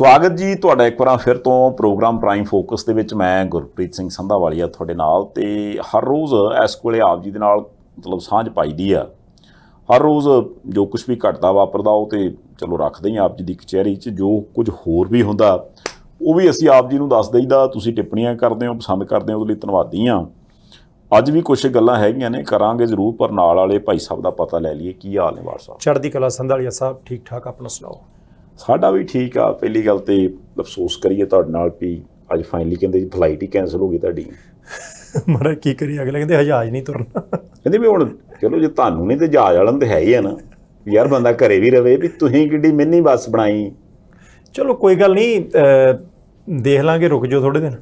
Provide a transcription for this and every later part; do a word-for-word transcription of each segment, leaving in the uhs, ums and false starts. स्वागत जी तुहाडा एक बार फिर तो प्रोग्राम प्राइम फोकस दे विच मैं गुरप्रीत सिंह संधावालिया तुहाडे नाल ते हर रोज़ इस वेले आप जी दे नाल मतलब सांझ पाई दी आ। हर रोज़ जो कुछ भी घटदा वापरदा ओह ते चलो रखदे ही आप जी दी कचहरी च, जो कुछ होर भी हुंदा वह भी असीं आप जी नूं दस दईदा। तुसीं टिप्पणियां करदे हो, पसंद करदे हो, उहदे लई धन्नवादी आ। अज भी कुछ गल्लां हैगियां ने, करांगे जरूर, पर नाल वाले भाई साहब दा पता लै लईए। की हाल ने वाल साहब? चढ़दी कला संधालिया साहब, ठीक ठाक, अपना सुणाओ। साडा भी ठीक आ। पहली गल तो अफसोस करिए तुहाडे नाल भी अज फाइनली कहंदे फ्लाइट ही कैंसल हो गई तुहाडी। मारा की करिए, अगले कहंदे हजाज नहीं तुरना। कहंदे भी हुण चलो जे तुहानूं नहीं ते जहाज वालन ते है ही आ ना यार, बंदा घरे भी रवे भी तुसीं किड्डी मिनी बस बनाई। चलो कोई गल नहीं, देख लांगे, रुक जाओ थोड़े दिन।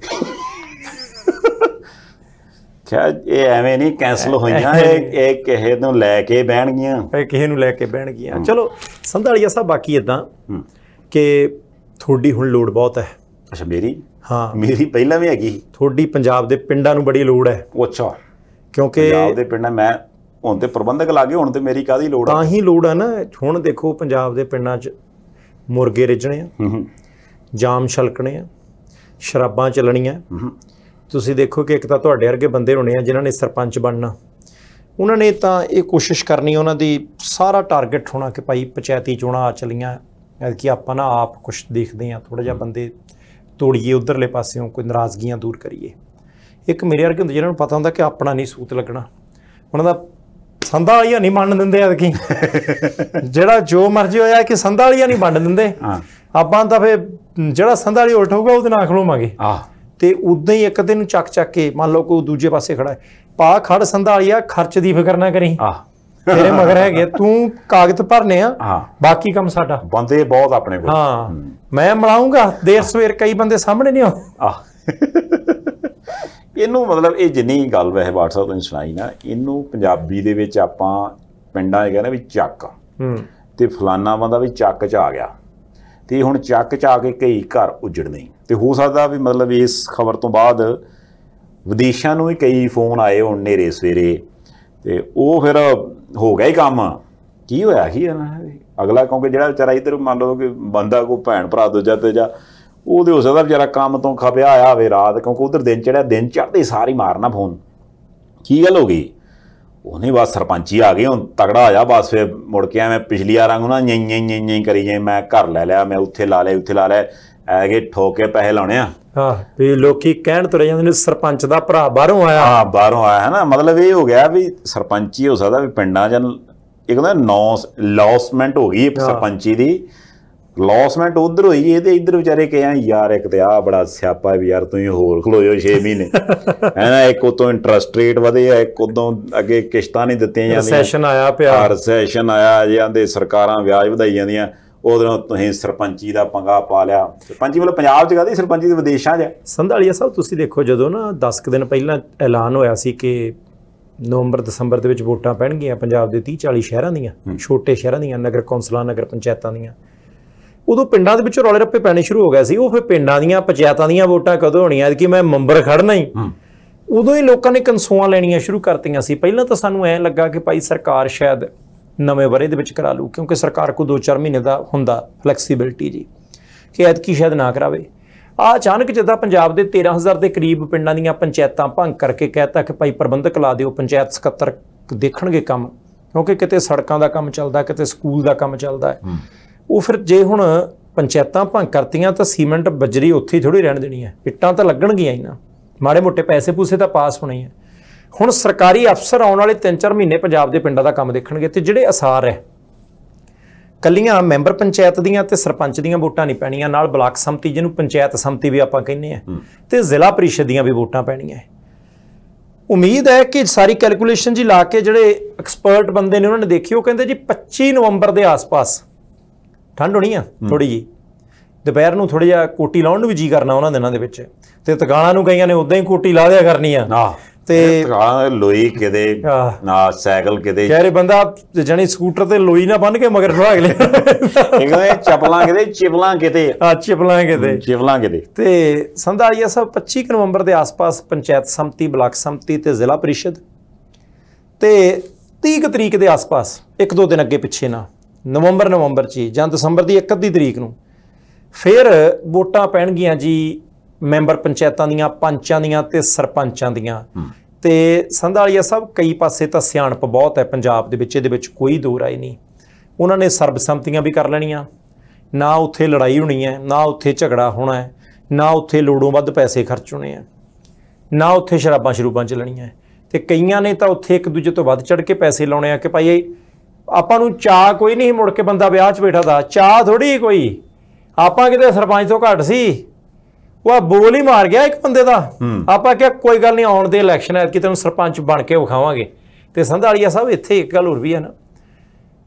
खैर ये एवें नहीं कैंसल होइयां, एक किसी नूं लै के बहण गईयां, किसी नूं लै के बहण गईयां। चलो संधालिया साहब बाकी इदां कि थोड़ी हुण लोड़ बहुत है। अच्छा मेरी? हाँ मेरी पहलां भी हैगी। थोड़ी पंजाब दे पिंडां नूं बड़ी लोड़ है। अच्छा क्योंकि पंजाब दे पिंडां मैं हुण ते प्रबंधक लागे, हुण ते मेरी काहदी लोड़ है? तां ही लोड़ है ना। हुण देखो पंजाब दे पिंडां च मुर्गे रिझणे आ, जाम छलकणे आ, शराबां चलणीआं। ਤੁਸੀਂ ਦੇਖੋ कि एक तो ਤੁਹਾਡੇ ਵਰਗੇ ਬੰਦੇ ਹੋਣੇ ਆ ਜਿਨ੍ਹਾਂ ਨੇ ਸਰਪੰਚ ਬਣਨਾ, ਉਹਨਾਂ ਨੇ ਤਾਂ ਇਹ ਕੋਸ਼ਿਸ਼ ਕਰਨੀ, ਉਹਨਾਂ ਦੀ ਸਾਰਾ ਟਾਰਗੇਟ ਹੋਣਾ ਕਿ ਭਾਈ ਪੰਚਾਇਤੀ ਚੋਣਾਂ ਆ ਚਲੀਆਂ, ਕਿ ਆਪਾਂ ਨਾ ਆਪ ਕੁਛ ਦੇਖਦੇ ਹਾਂ, ਥੋੜ੍ਹਾ ਜਿਹਾ ਬੰਦੇ ਤੋੜੀਏ ਉਧਰਲੇ ਪਾਸਿਓਂ, ਕੋਈ ਨਾਰਾਜ਼ਗੀਆਂ ਦੂਰ ਕਰੀਏ। ਇੱਕ ਮੇਰੇ ਵਰਗੇ ਹੁੰਦੇ ਜਿਹਨਾਂ ਨੂੰ ਪਤਾ ਹੁੰਦਾ ਕਿ ਆਪਣਾ ਨਹੀਂ ਸੂਤ ਲੱਗਣਾ, ਉਹਨਾਂ ਦਾ ਸੰਧਾ ਵਾਲੀਆਂ ਨਹੀਂ ਮੰਨ ਦਿੰਦੇ ਐਤਕੀ। ਜਿਹੜਾ ਜੋ ਮਰਜ਼ੀ ਹੋਇਆ ਕਿ ਸੰਧਾ ਵਾਲੀਆਂ ਨਹੀਂ ਵੰਡ ਦਿੰਦੇ ਆਪਾਂ, ਤਾਂ ਫਿਰ ਜਿਹੜਾ ਸੰਧਾ ਵਾਲੀ ਉਲਟ ਹੋਊਗਾ ਉਹਦੇ ਨਾਲ ਖਲੋਵਾਂਗੇ। ਆਹ तो उदा ही एक दिन चक चक के मान लो कोई दूजे पासे खड़ा है, पा खड़ संधालिया, खर्च की फिक्र ना करी, तेरे मगर है तू कागज भरने आ, बाकी काम साडा। बंदे बहुत अपने को। हाँ मैं मिलाऊंगा देर सवेर, कई बंदे सामने नहीं आउंदे। इनू मतलब ये जिनी गल वैसे व्हाट्सएप तुसीं सुनाई ना, इनू पंजाबी दे विच आपां पिंडां च कहना भी चक ते फलाना बंदा भी चक च आ गया, तो हुण चक च आ के कई घर उजड़ने। तो हो सकता भी मतलब इस खबर तो बाद विदेशों में भी कई फोन आए हो नेरे सवेरे, तो वह फिर हो गया ही काम की होया ही है ना अगला, क्योंकि जो बेचारा इधर मान लो कि बंदा कोई भैन भरा दूजा तो जा हो सकता बेचारा काम तो खपिया आया हो रात, क्योंकि उधर दिन चढ़िया, दिन चढ़ते सारी मारना फोन की गल हो गई, उन्हें बस सरपंच ही आ गए हम तगड़ा आ जा बस। फिर मुड़ के एवं पिछली आरंग ना यहीं यहीं यहीं करी जाए, मैं घर लै लिया, मैं उत्थे ला लिया, उत्थे ला लिया, ऐगे ठोके पैसे लाने आ। हाँ भी लोकी कहण तुरे जांदे ने सरपंच दा भरा बाहरों आया। हाँ बाहरों आया है ना, मतलब ये हो गया भी सरपंची हो सकदा भी पिंडां च इक ना नॉस लॉसमेंट हो गई सरपंची दी, लॉसमेंट उधर होई है ते इधर बेचारे कहिया यार एक ते आ बड़ा स्यापा भी यार तुसीं होर खलोयो छे महीने है ना, एक उतों इंटरस्ट रेट वधे आ, एक उदों अगे किश्तां नहीं दित्तियां जांदियां, रिसेशन आया पिया, रिसेशन आया जांदे, सरकारां ब्याज वधाई जांदियां, उधरों सरपंची का पंगा पा लिया। सरपंची मतलब पंजाब च सरपंची विदेशों च। संधालिया साहब तुसीं देखो जो ना दस क दिन पहला ऐलान होया सी कि नवंबर दसंबर के वोटां पैणगियां पंजाब दे तीह चाली शहरां दियां, छोटे शहरां दियां नगर कौंसलां नगर पंचायतां दियां, उदों पिंडां दे विच रौले रप्पे पैणे शुरू हो गए सी। ओह फिर पिंडां दियां पंचायतां दियां वोटां कदों होणीआं कि मैं मैंबर खड़ना ही, उदों ही लोकां ने कंसोआं लैणीआं शुरू करतीआं सी। पहिलां तां सानूं ऐ लगा कि भाई सरकार शायद नवें वरे दे विच करा लू, क्योंकि सरकार को दो चार महीने का हुंदा फ्लैक्सीबिलिटी जी कि ऐतकी शायद ना करावे। आ अचानक जिद्दां पंजाब दे तेरह हज़ार के करीब पिंडां दीयां पंचायतां भंग करके कहता कि भाई प्रबंधक ला दिओ, पंचायत सकत्तर देखणगे काम, क्योंकि किते सड़कां दा काम चलदा, किते स्कूल दा काम चलदा है। वो फिर जे हुण पंचायतां भंग करतीआं तां सीमेंट बजरी उत्थे ही थोड़ी रहण देणी है, इट्टां तां लगणगीआं ही ना, माड़े मोटे पैसे पूसे तां पास होणे आ। ਹੁਣ सरकारी अफसर आने वाले तीन चार महीने पंजाब के पिंडां दा काम देखणगे, ते जिहड़े असार है कलियां मैंबर पंचायत दीयां ते सरपंच दीयां वोटां नहीं पैणीआं, नाल ब्लाक समती जिहनूं पंचायत समती भी आपां कहने आ, ते जिला परिषद दीयां भी वोटां पैणीआं। उम्मीद है कि सारी कैलकुलेशन जी ला के जिहड़े एक्सपर्ट बंदे ने उन्हां ने देखी, ओह कहिंदे जी पच्ची नवंबर के आस पास ठंड होणी आ थोड़ी जी, ਦੁਪਹਿਰ ਨੂੰ ਥੋੜ੍ਹਾ ਜਿਹਾ ਕੋਟੀ ਲਾਉਣ ਨੂੰ ਵੀ ਜੀ ਕਰਨਾ ਉਹਨਾਂ ਦਿਨਾਂ ਦੇ ਵਿੱਚ, ਤੇ ਤਗਾਲਾਂ ਨੂੰ ਕਈਆਂ ਨੇ ਉਦਾਂ ਹੀ ਕੋਟੀ ਲਾ ਦਿਆ ਕਰਨੀ ਆ, ਤੇ ਤਗਾਲਾਂ ਲੋਈ ਕਿਤੇ ਨਾ ਸਾਈਕਲ ਕਿਤੇ, ਯਾਰੇ ਬੰਦਾ ਜਾਨੀ ਸਕੂਟਰ ਤੇ ਲੋਈ ਨਾ ਬੰਨ ਕੇ ਮਗਰ ਥੋੜਾ ਅਗਲੇ ਕਹਿੰਦੇ ਚਪਲਾਂ ਕਿਤੇ ਚਿਪਲਾਂ ਕਿਤੇ ਆ ਚਿਪਲਾਂ ਕਿਤੇ ਚਿਪਲਾਂ ਕਿਤੇ। ਤੇ ਸੰਧਾਲੀਆ ਸਾਹਿਬ ਪੱਚੀ ਨਵੰਬਰ ਦੇ ਆਸ-ਪਾਸ ਪੰਚਾਇਤ ਸੰਮਤੀ ਬਲਾਕ ਸੰਮਤੀ ਤੇ ਜ਼ਿਲ੍ਹਾ ਪਰਿਸ਼ਦ, ਤੇ ਤੀਹ ਤਰੀਕ ਦੇ ਆਸ-ਪਾਸ ਇੱਕ ਦੋ ਦਿਨ ਅੱਗੇ ਪਿੱਛੇ ਨਾ ਨਵੰਬਰ ਨਵੰਬਰ ਚ ਜਾਂ ਦਸੰਬਰ ਦੀ ਇੱਕ ਅੱਧੀ ਤਰੀਕ ਨੂੰ फिर वोटां पैणगियां जी मैंबर पंचायतां दियां, पंचां दियां ते सरपंचां दियां। तो संधावालिया साहब कई पासे तो सियाणप बहुत है पंजाब दे विच, इहदे विच कोई दो राय नहीं। उन्होंने सरबसंमतियां भी कर लैणियां, ना उत्थे लड़ाई होनी है, ना उत्थे झगड़ा होना है, ना उत्थे लोड़ों वध पैसे खर्च होने हैं, ना उत्थे शराबां शरूबां चलणियां। तो कईयां ने तो उत्थे एक दूजे तो वध चढ़ के पैसे लाने कि भाई आपां नूं चाह कोई नहीं, मुड़ के बंदा विआह च बैठा था चाह थोड़ी कोई, आपां किते सरपंच तो घट सी, वह बोल ही मार गया एक बंदे का। आपां क्या कोई गल नहीं, आउण दे इलैक्शन है कि तैनूं सरपंच बन के विखावांगे। तो संधावालिया साहब इत्थे एक गल होर भी है ना,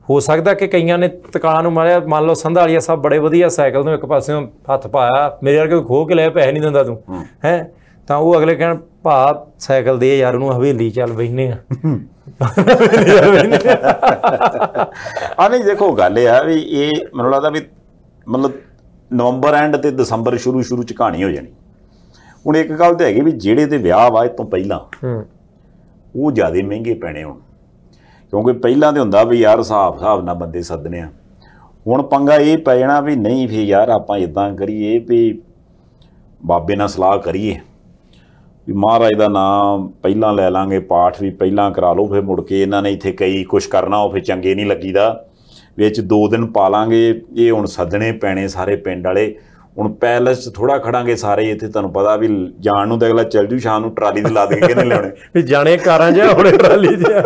हो सकता कि कईयां ने तकाला नूं मारिया। मान लो संधावालिया साहब बड़े वधिया साइकल नूं इक पासियों हत्थ पाया, मेरे वर्गे कोई खोह के लै पैसे नहीं दिंदा तूं है, तां ओह अगले कहण भा साइकल दे यार नूं हवेली चल बहिने आ। आ नहीं देखो गल इह आ वी इह मैनूं लगदा वी मतलब नवंबर एंड ते दसंबर शुरू शुरू च कहानी हो जानी। हुण एक गल तो हैगी वी जिहड़े ते विआह वा इस तों पहिलां ओह ज़्यादा महंगे पैणे हुण, क्योंकि पहला तो होंदा भी यार हिसाब हिसाब ना बंदे सदने आ। हुण पंगा ये पै जाना भी नहीं फिर यार आपां इदां करिए भी बाबे नाल सलाह करिए भी महाराज दा नाम पहला लै लांगे, पाठ भी पहला करा लो, फिर मुड़ के इन्हां ने इत्थे कई कुछ करना हो फिर चंगे नहीं लगीदा, विच दो दिन पा लांगे। ये हुण सदने पैणे सारे पिंड वाले, हुण पैलेस थोड़ा खड़ांगे सारे इत्थे, तुहानूं पता भी जाण नूं ते अगला चल जू शाम नूं ट्राली ते ला दे के नहीं लाणे भी जाणे कारां ज हुणे ट्राली ज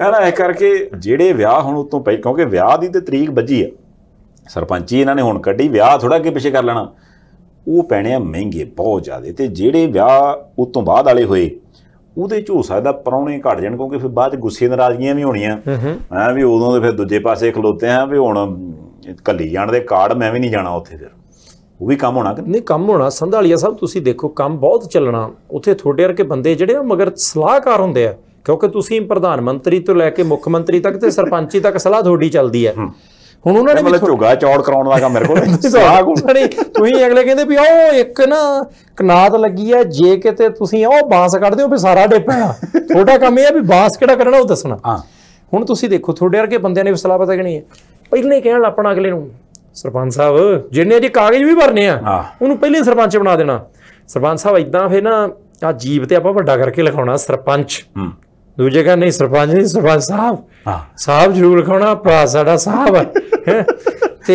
है ना। इस करके जिहड़े विआह हुण उतों पै क्योंकि विआह दी ते तरीक बजी है, सरपंची इन्हां ने हुण कड्ढी, विआह थोड़ा अगे पिछे कर लेना, वो पैणे महंगे बहुत ज़्यादा। तो जिहड़े विआह उतों बाद वाले होए उहदे च हो सकदा परौणे घट जाण, क्योंकि फिर बाद गुस्से नाराज़गियां भी होणियां है भी, उदों तो फिर दूजे पासे खलोते हैं भी हुण कली जाण दे कार्ड, मैं भी नहीं जाना उत्थे, फिर वो भी काम होना कि नहीं काम होना। संधावालिया साहब तुसीं देखो काम बहुत चलना उत्थे, थोड़े वर्गे बंदे जिहड़े मगर सलाहकार हुंदे आ, क्योंकि तुम प्रधानमंत्री तो लैके मुख्यमंत्री तक तो सरपंची तक सलाह थोड़ी चलती है। हुण उन्होंने मतलब झुगा चौड़ कराउण दा मेरे कोल नहीं, तुसीं अगले कहंदे भी ओह एक ना कनात लगी है, जे किते तुसीं ओह बांस कड्ढदे हो भी सारा डेपा, थोड़ा काम यह है भी बांस किहड़ा कड्ढना ओह दसना। हुण तुसीं देखो थोड़े वर्गे बंदिआं ने भी सलाह पता करनी है, पहले कहण लग पैणा अगले नूं सरपंच साहब जिन्ने जी कागज़ भी भरने आ उहनूं पहले ही सरपंच बना देना, सरपंच साहब इदां फिर ना आ जीव ते आपां वड्डा करके लिखाउणा सरपंच, दूजे कह नहीं सरपंच नहीं सरपंच साहब साहब जरूर लिखाउणा, भरा साडा साहब है। तो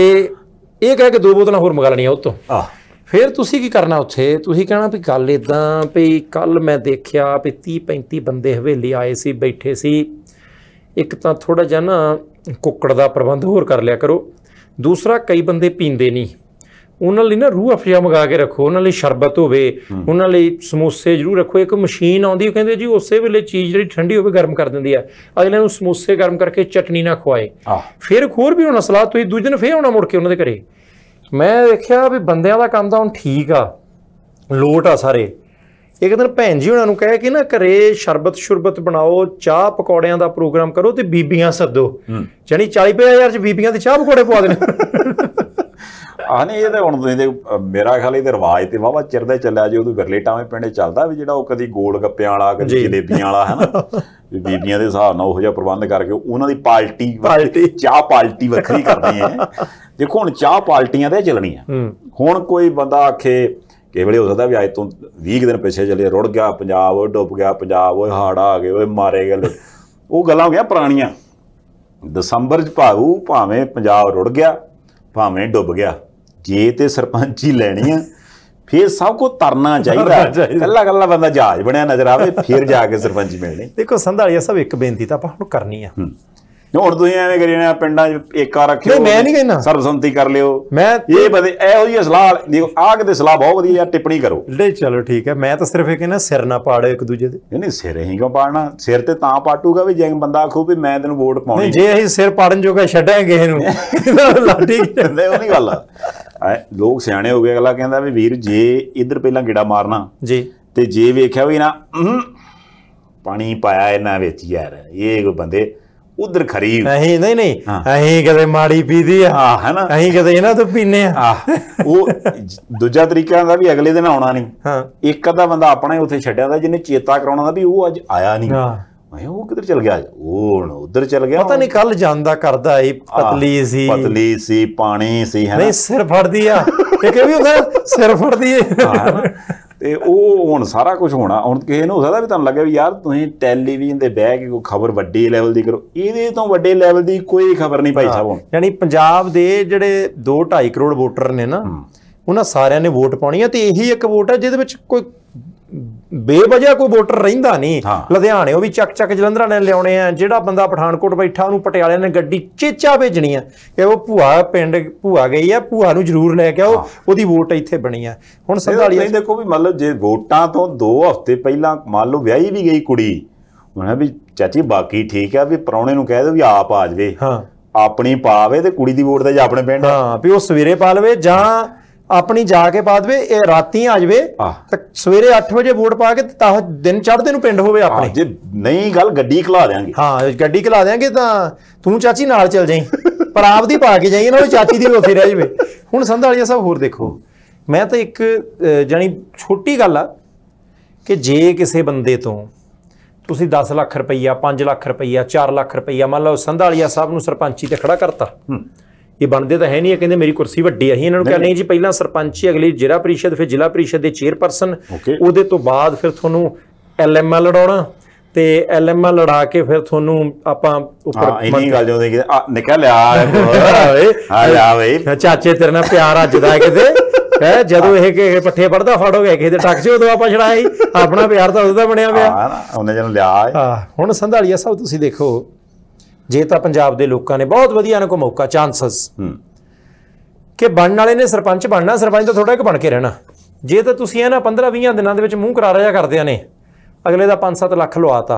यह कह के दो बोतलां होर मंगा लैणियां उत्तों। फिर तुसीं की करना उत्थे, तुसीं कहना भी गल इदां भी कल मैं देखिया भी तीह पैंती बंदे हवेली आए सी बैठे सी, एक तां थोड़ा जिहा ना कुक्कड़ दा प्रबंध होर कर लिया करो, दूसरा कई बंदे पींदे नहीं उन्होंने ना रूह अफजा मंगा के रखो, उन्होंने शरबत होवे, उन्होंने समोसे जरूर रखो। एक मशीन आती है कहते जी उस वे चीज़ जी ठंडी हो गर्म कर देंदी है, अगले समोसे गर्म करके चटनी ना खुआए। फिर खोर भी होना सलाह तो दूजे दिन फिर होना मुड़ के उन्होंने घरे। मैं देखा भी बंदियां दा काम तो हम ठीक आ लोट आ सारे, एक दिन भैन जी उन्होंने कह के ना घरे शरबत शुरबत बनाओ, चाह पकौड़िया का प्रोग्राम करो तो बीबियां सदो, यानी चाली पे हज़ार बीबियां चाह पकौड़े पवा देने। हाँ नहीं ये तो हम मेरा ख्याल ये रिवाज तो वाहवा चिर का चलिया जी, उदू गरलेटा में पिंड चलता भी जो कभी गोल गप्पे वाला कभी जलेबियां वाला है ना, बीबिया के हिसाब नाल उहो जिहा प्रबंध करके उन्होंने पार्टी पार्टी चाह पार्टी वखरी करनी है। देखो हम चाह पार्टियां तो चलनियां, हुण कोई बंदा आखे कई वे हो सकता भी अज तो भी दिन पिछले चले रुड़ गया पंजाब, डुब गया पंजाब, हाड़ आ गए, मारे गए, वो गल्लां हो गई पुराणियां। दसंबर च भाऊ भावें पंजाब रुड़ गया भावें डुब गया, जे तो सरपंची लैनी है फिर सब कुछ तरना चाहिए, कला कला बंदा जहाज बनया नजर आवे फिर जाके सरपंची मिलनी। देखो संधावालिया साहब एक बेनती तो आप करनी है, ਹੁਣ ਤੁਸੀਂ ਐਵੇਂ ਕਰੀ ਜਾਣਾ ਪਿੰਡਾਂ ਚ ਏਕਾ ਰੱਖਿਓ, ਮੈਂ ਨਹੀਂ ਕਹਿੰਦਾ ਸਰਬਸੰਮਤੀ ਕਰ ਲਿਓ, ਮੈਂ ਇਹ ਬਦੇ ਇਹੋ ਜਿਹੀ ਸਲਾਹ ਦੇਖੋ ਆਹ ਕਿਤੇ ਸਲਾਹ ਬਹੁਤ ਵਧੀਆ ਯਾਰ ਟਿੱਪਣੀ ਕਰੋ ਲੈ ਚਲੋ ਠੀਕ ਹੈ। ਮੈਂ ਤਾਂ ਸਿਰਫ ਇਹ ਕਹਿੰਦਾ ਸਿਰ ਨਾ ਪਾੜੋ ਇੱਕ ਦੂਜੇ ਦੇ, ਨਹੀਂ ਸਿਰ ਹੀ ਕਿਉਂ ਪਾੜਨਾ, ਸਿਰ ਤੇ ਤਾਂ ਪਾਟੂਗਾ ਵੀ ਜੇ ਬੰਦਾ ਆਖੂ ਵੀ ਮੈਂ ਤੈਨੂੰ ਵੋਟ ਪਾਉਣੀ, ਨਹੀਂ ਜੇ ਅਸੀਂ ਸਿਰ ਪਾੜਨ ਜੋਗਾ ਛੱਡਾਂਗੇ ਇਹਨੂੰ ਲਾਠੀ ਕਹਿੰਦੇ ਉਹ ਨਹੀਂ ਗੱਲ। ਲੋਕ ਸਿਆਣੇ ਹੋ ਗਏ, ਅਗਲਾ ਕਹਿੰਦਾ ਵੀ ਵੀਰ ਜੇ ਇੱਧਰ ਪਹਿਲਾਂ ਗੇੜਾ ਮਾਰਨਾ ਜੀ ਤੇ ਜੇ ਵੇਖਿਆ ਵੀ ਨਾ ਪਾਣੀ ਪਾਇਆ ਇਹਨਾਂ ਵਿੱਚ ਯਾਰ ਇਹ ਕੋਈ ਬੰਦੇ उधर खरीद नहीं नहीं नहीं अं कदे माड़ी पी दी है ना, अं कदे इन्हां तों पीने दूजा तरीका भी अगले दिन आना नहीं, एक अद्धा बंदा अपना ही उत्थे छड्डिया जिन्हें चेता कराउणा भी वो अज आया नहीं, मैं वो किधर चल गया, वो उधर चल गया, पता नहीं कल जांदा करदा ही पतली सी पतली सी पानी सी है नहीं सिर फड़दी आ एक भी होंदा सिर फड़दी ते ओ हुण सारा कुछ होना हुण किसी नूं हो सकदा भी तुहानूं लगे भी यार तुसीं टेलीविजन ते बैठ के कोई खबर वड्डे लेवल दी करो, इहदे तों वड्डे लेवल दी कोई खबर नहीं भाई साहब। हुण यानी पंजाब दे जिहड़े दो ढाई करोड़ वोटर ने ना उन्हां सारियां ने वोट पाउणी आ ते इही इक वोट है जिहदे विच कोई बेवजह कोई वोटर रहिंदा नहीं। हाँ। लुधियाणे भी चक चक जलंधर ने लियाने हैं, जिहड़ा बंदा पठानकोट बैठा उन्होंने पटियाले ने गड्डी चेचा भेजनी है कि वो भूआ पिंड भूआ गई है भूआ नूं जरूर लैके आओ उहदी वोट इत्थे बणी है। हुण संधालिया नहीं देखो भी मतलब जे वोटां तों दो हफ्ते पहलां मान लो विआही भी गई कुड़ी उन्हें भी चाची बाकी ठीक है भी प्राहुणे नूं कह दो भी आप आ जावे। हाँ। अपनी पावे ते कुड़ी दी वोट ते अपने पिंड हां भी उह सवेरे पा लवे जां अपनी जाके पा दे राती आ जाए तो सवेरे अठ बजे वोट पा के दिन चढ़ते पिंड हो अपने जे नहीं गल गड्डी खिला देंगे। हाँ गड्डी खिला देंगे तो तू चाची नाल चल जाई पर आप दी पा के जाइए ना चाची दी उसे रह जाए। हुण संधालिया साहब होर देखो मैं तो एक जानी छोटी गल आ कि जे किसी बंदे तो तुसी दस लख रुपया पांच लख रुपया चार लख रुपया मान लो संधालिया साहब नूं सरपंची ते खड़ा करता ये बनते तो है नहीं है कहते मेरी कुर्सी वड्डी अहीं इन्होंने कहना जी पहला सरपंच अगली जिला परिषद फिर जिला परिषद के चेयरपर्सन उहदे तो बाद फिर तुहानूं एल एम ए लड़ाउणा ते एल एम ए लड़ा के फिर तुहानूं आपां उपर चाचे तेरे नाल प्यार अज दा है जदों यह पठे पढ़ता फड़ो गया किसी टक से उदों आपां छड़ाया अपना प्यार तो उहदा बणिया पिया। हुण संधालिया साहब तुसीं देखो जे तो पंजाब के लोगों ने बहुत वधिया को मौका चांसस कि बनने वाले ने सरपंच बनना सरपंच तो थोड़ा एक बन के रहना जे तो तुसीं इन्हां पंद्रह वीह दिनों के मूँह करारा जा करदे ने अगले का पांच सत्त लख लवाता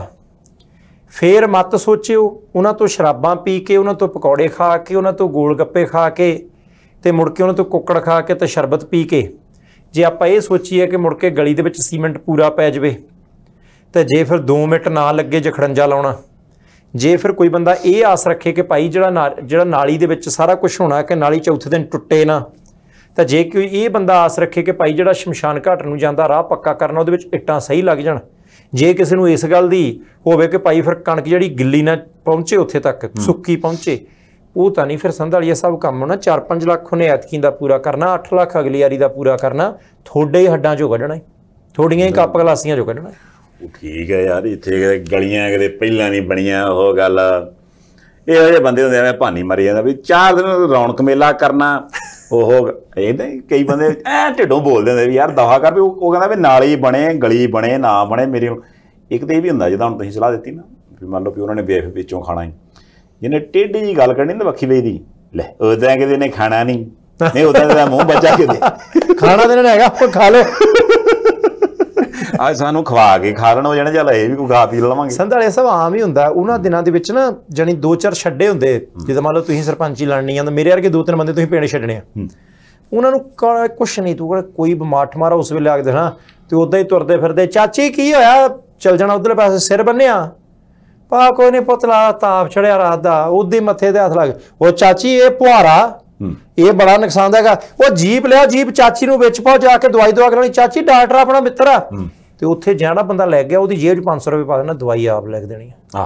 फिर मत सोचियो उन्हां तो शराबां पी के उन्हां तो पकौड़े खा के उन्हां तो गोल गप्पे खा के ते मुड़ के उन्हां तो कुकड़ खा के ते शरबत पी के जे आपां इह सोचीए कि मुड़ के गली दे विच सीमेंट पूरा पै जाए तो जे फिर दो मिनट ना लगे जखड़ंजा लाउणा जे फिर कोई बंदा ये आस रखे कि भाई जिहड़ा ना जिहड़ा नाली दे विच सारा कुछ होना कि नाली चौथे दिन टुटे ना तो जे कोई ये बंदा आस रखे कि भाई जिहड़ा शमशान घाट नूं जांदा राह पक्का करना उहदे विच इट्टां सही लग जाण जे किसी नूं इस गल दी होवे कि भाई फिर कणक जिहड़ी गिल्ली ना पहुंचे उत्थे तक सुक्की पहुंचे वो तो नहीं फिर संधालिया साहब काम होना चार पाँच लख उन्हें ऐतकी का पूरा करना अठ लख अगली वारी का पूरा करना थोड़े ही हड्डां चों कढना थोड़ियां ही कप गलासियां चों कढना। ठीक है यार इतने गलियां कदे पहला नहीं बनिया वो गल ये बंदे होंदे मैं भानी मारी जाता भी चार दिन रौनक मेला करना ओहो इहदा कई बंदे ऐ ढिडों बोलदे होंदे भी यार दफा कर भी वो कहंदा भी नाली बने गली बने ना बने मेरे एक तो यह भी होंदा जिद्दां हुण तुसीं सलाह दित्ती ना भी मान लो भी उन्होंने बेफ पिछों खाना ही जिन्हें टेढ़ी जी गल करनी ना बखी बई दी लै उदां किहदे ने खाना नहीं नहीं उदां तेरा मूँह बच्चा किहदे खाना तो इन्हां ने हैगा खा लो आज सानू खवा के खा लैण हो जाने चल ये भी कोई खा पी लवांगे। संधालिया साहब आम ही हुंदा उन्होंने दिनों के ना जानी दो चार छड्डे होंदे जिदा मान लो तुसीं सरपंची लड़नी आ मेरे वर्गे दो तीन बंदे तुसीं पिंड छड्डने आ उन्होंने कुछ नहीं तू कोई बिमार ठमारा उस वेले आख देना तो उदा ही तुरदे फिरदे चाची की होया चल जाना उधरले पासे सिर बन्निया पा कोई नहीं पुतला ताप चढ़िया रात का उदे मत्थे ते हथ लग ओ चाची ये पुहारा ये बड़ा नुकसानदायक है वो जीप लिया जीप चाची नूं विच पाओ जाके दवाई दवा करानी चाची डॉक्टर अपना मित्र आ तो उत्थे जाना बंदा लै गया वो जेब पांच सौ रुपये पा देना दवाई आप लिख देनी है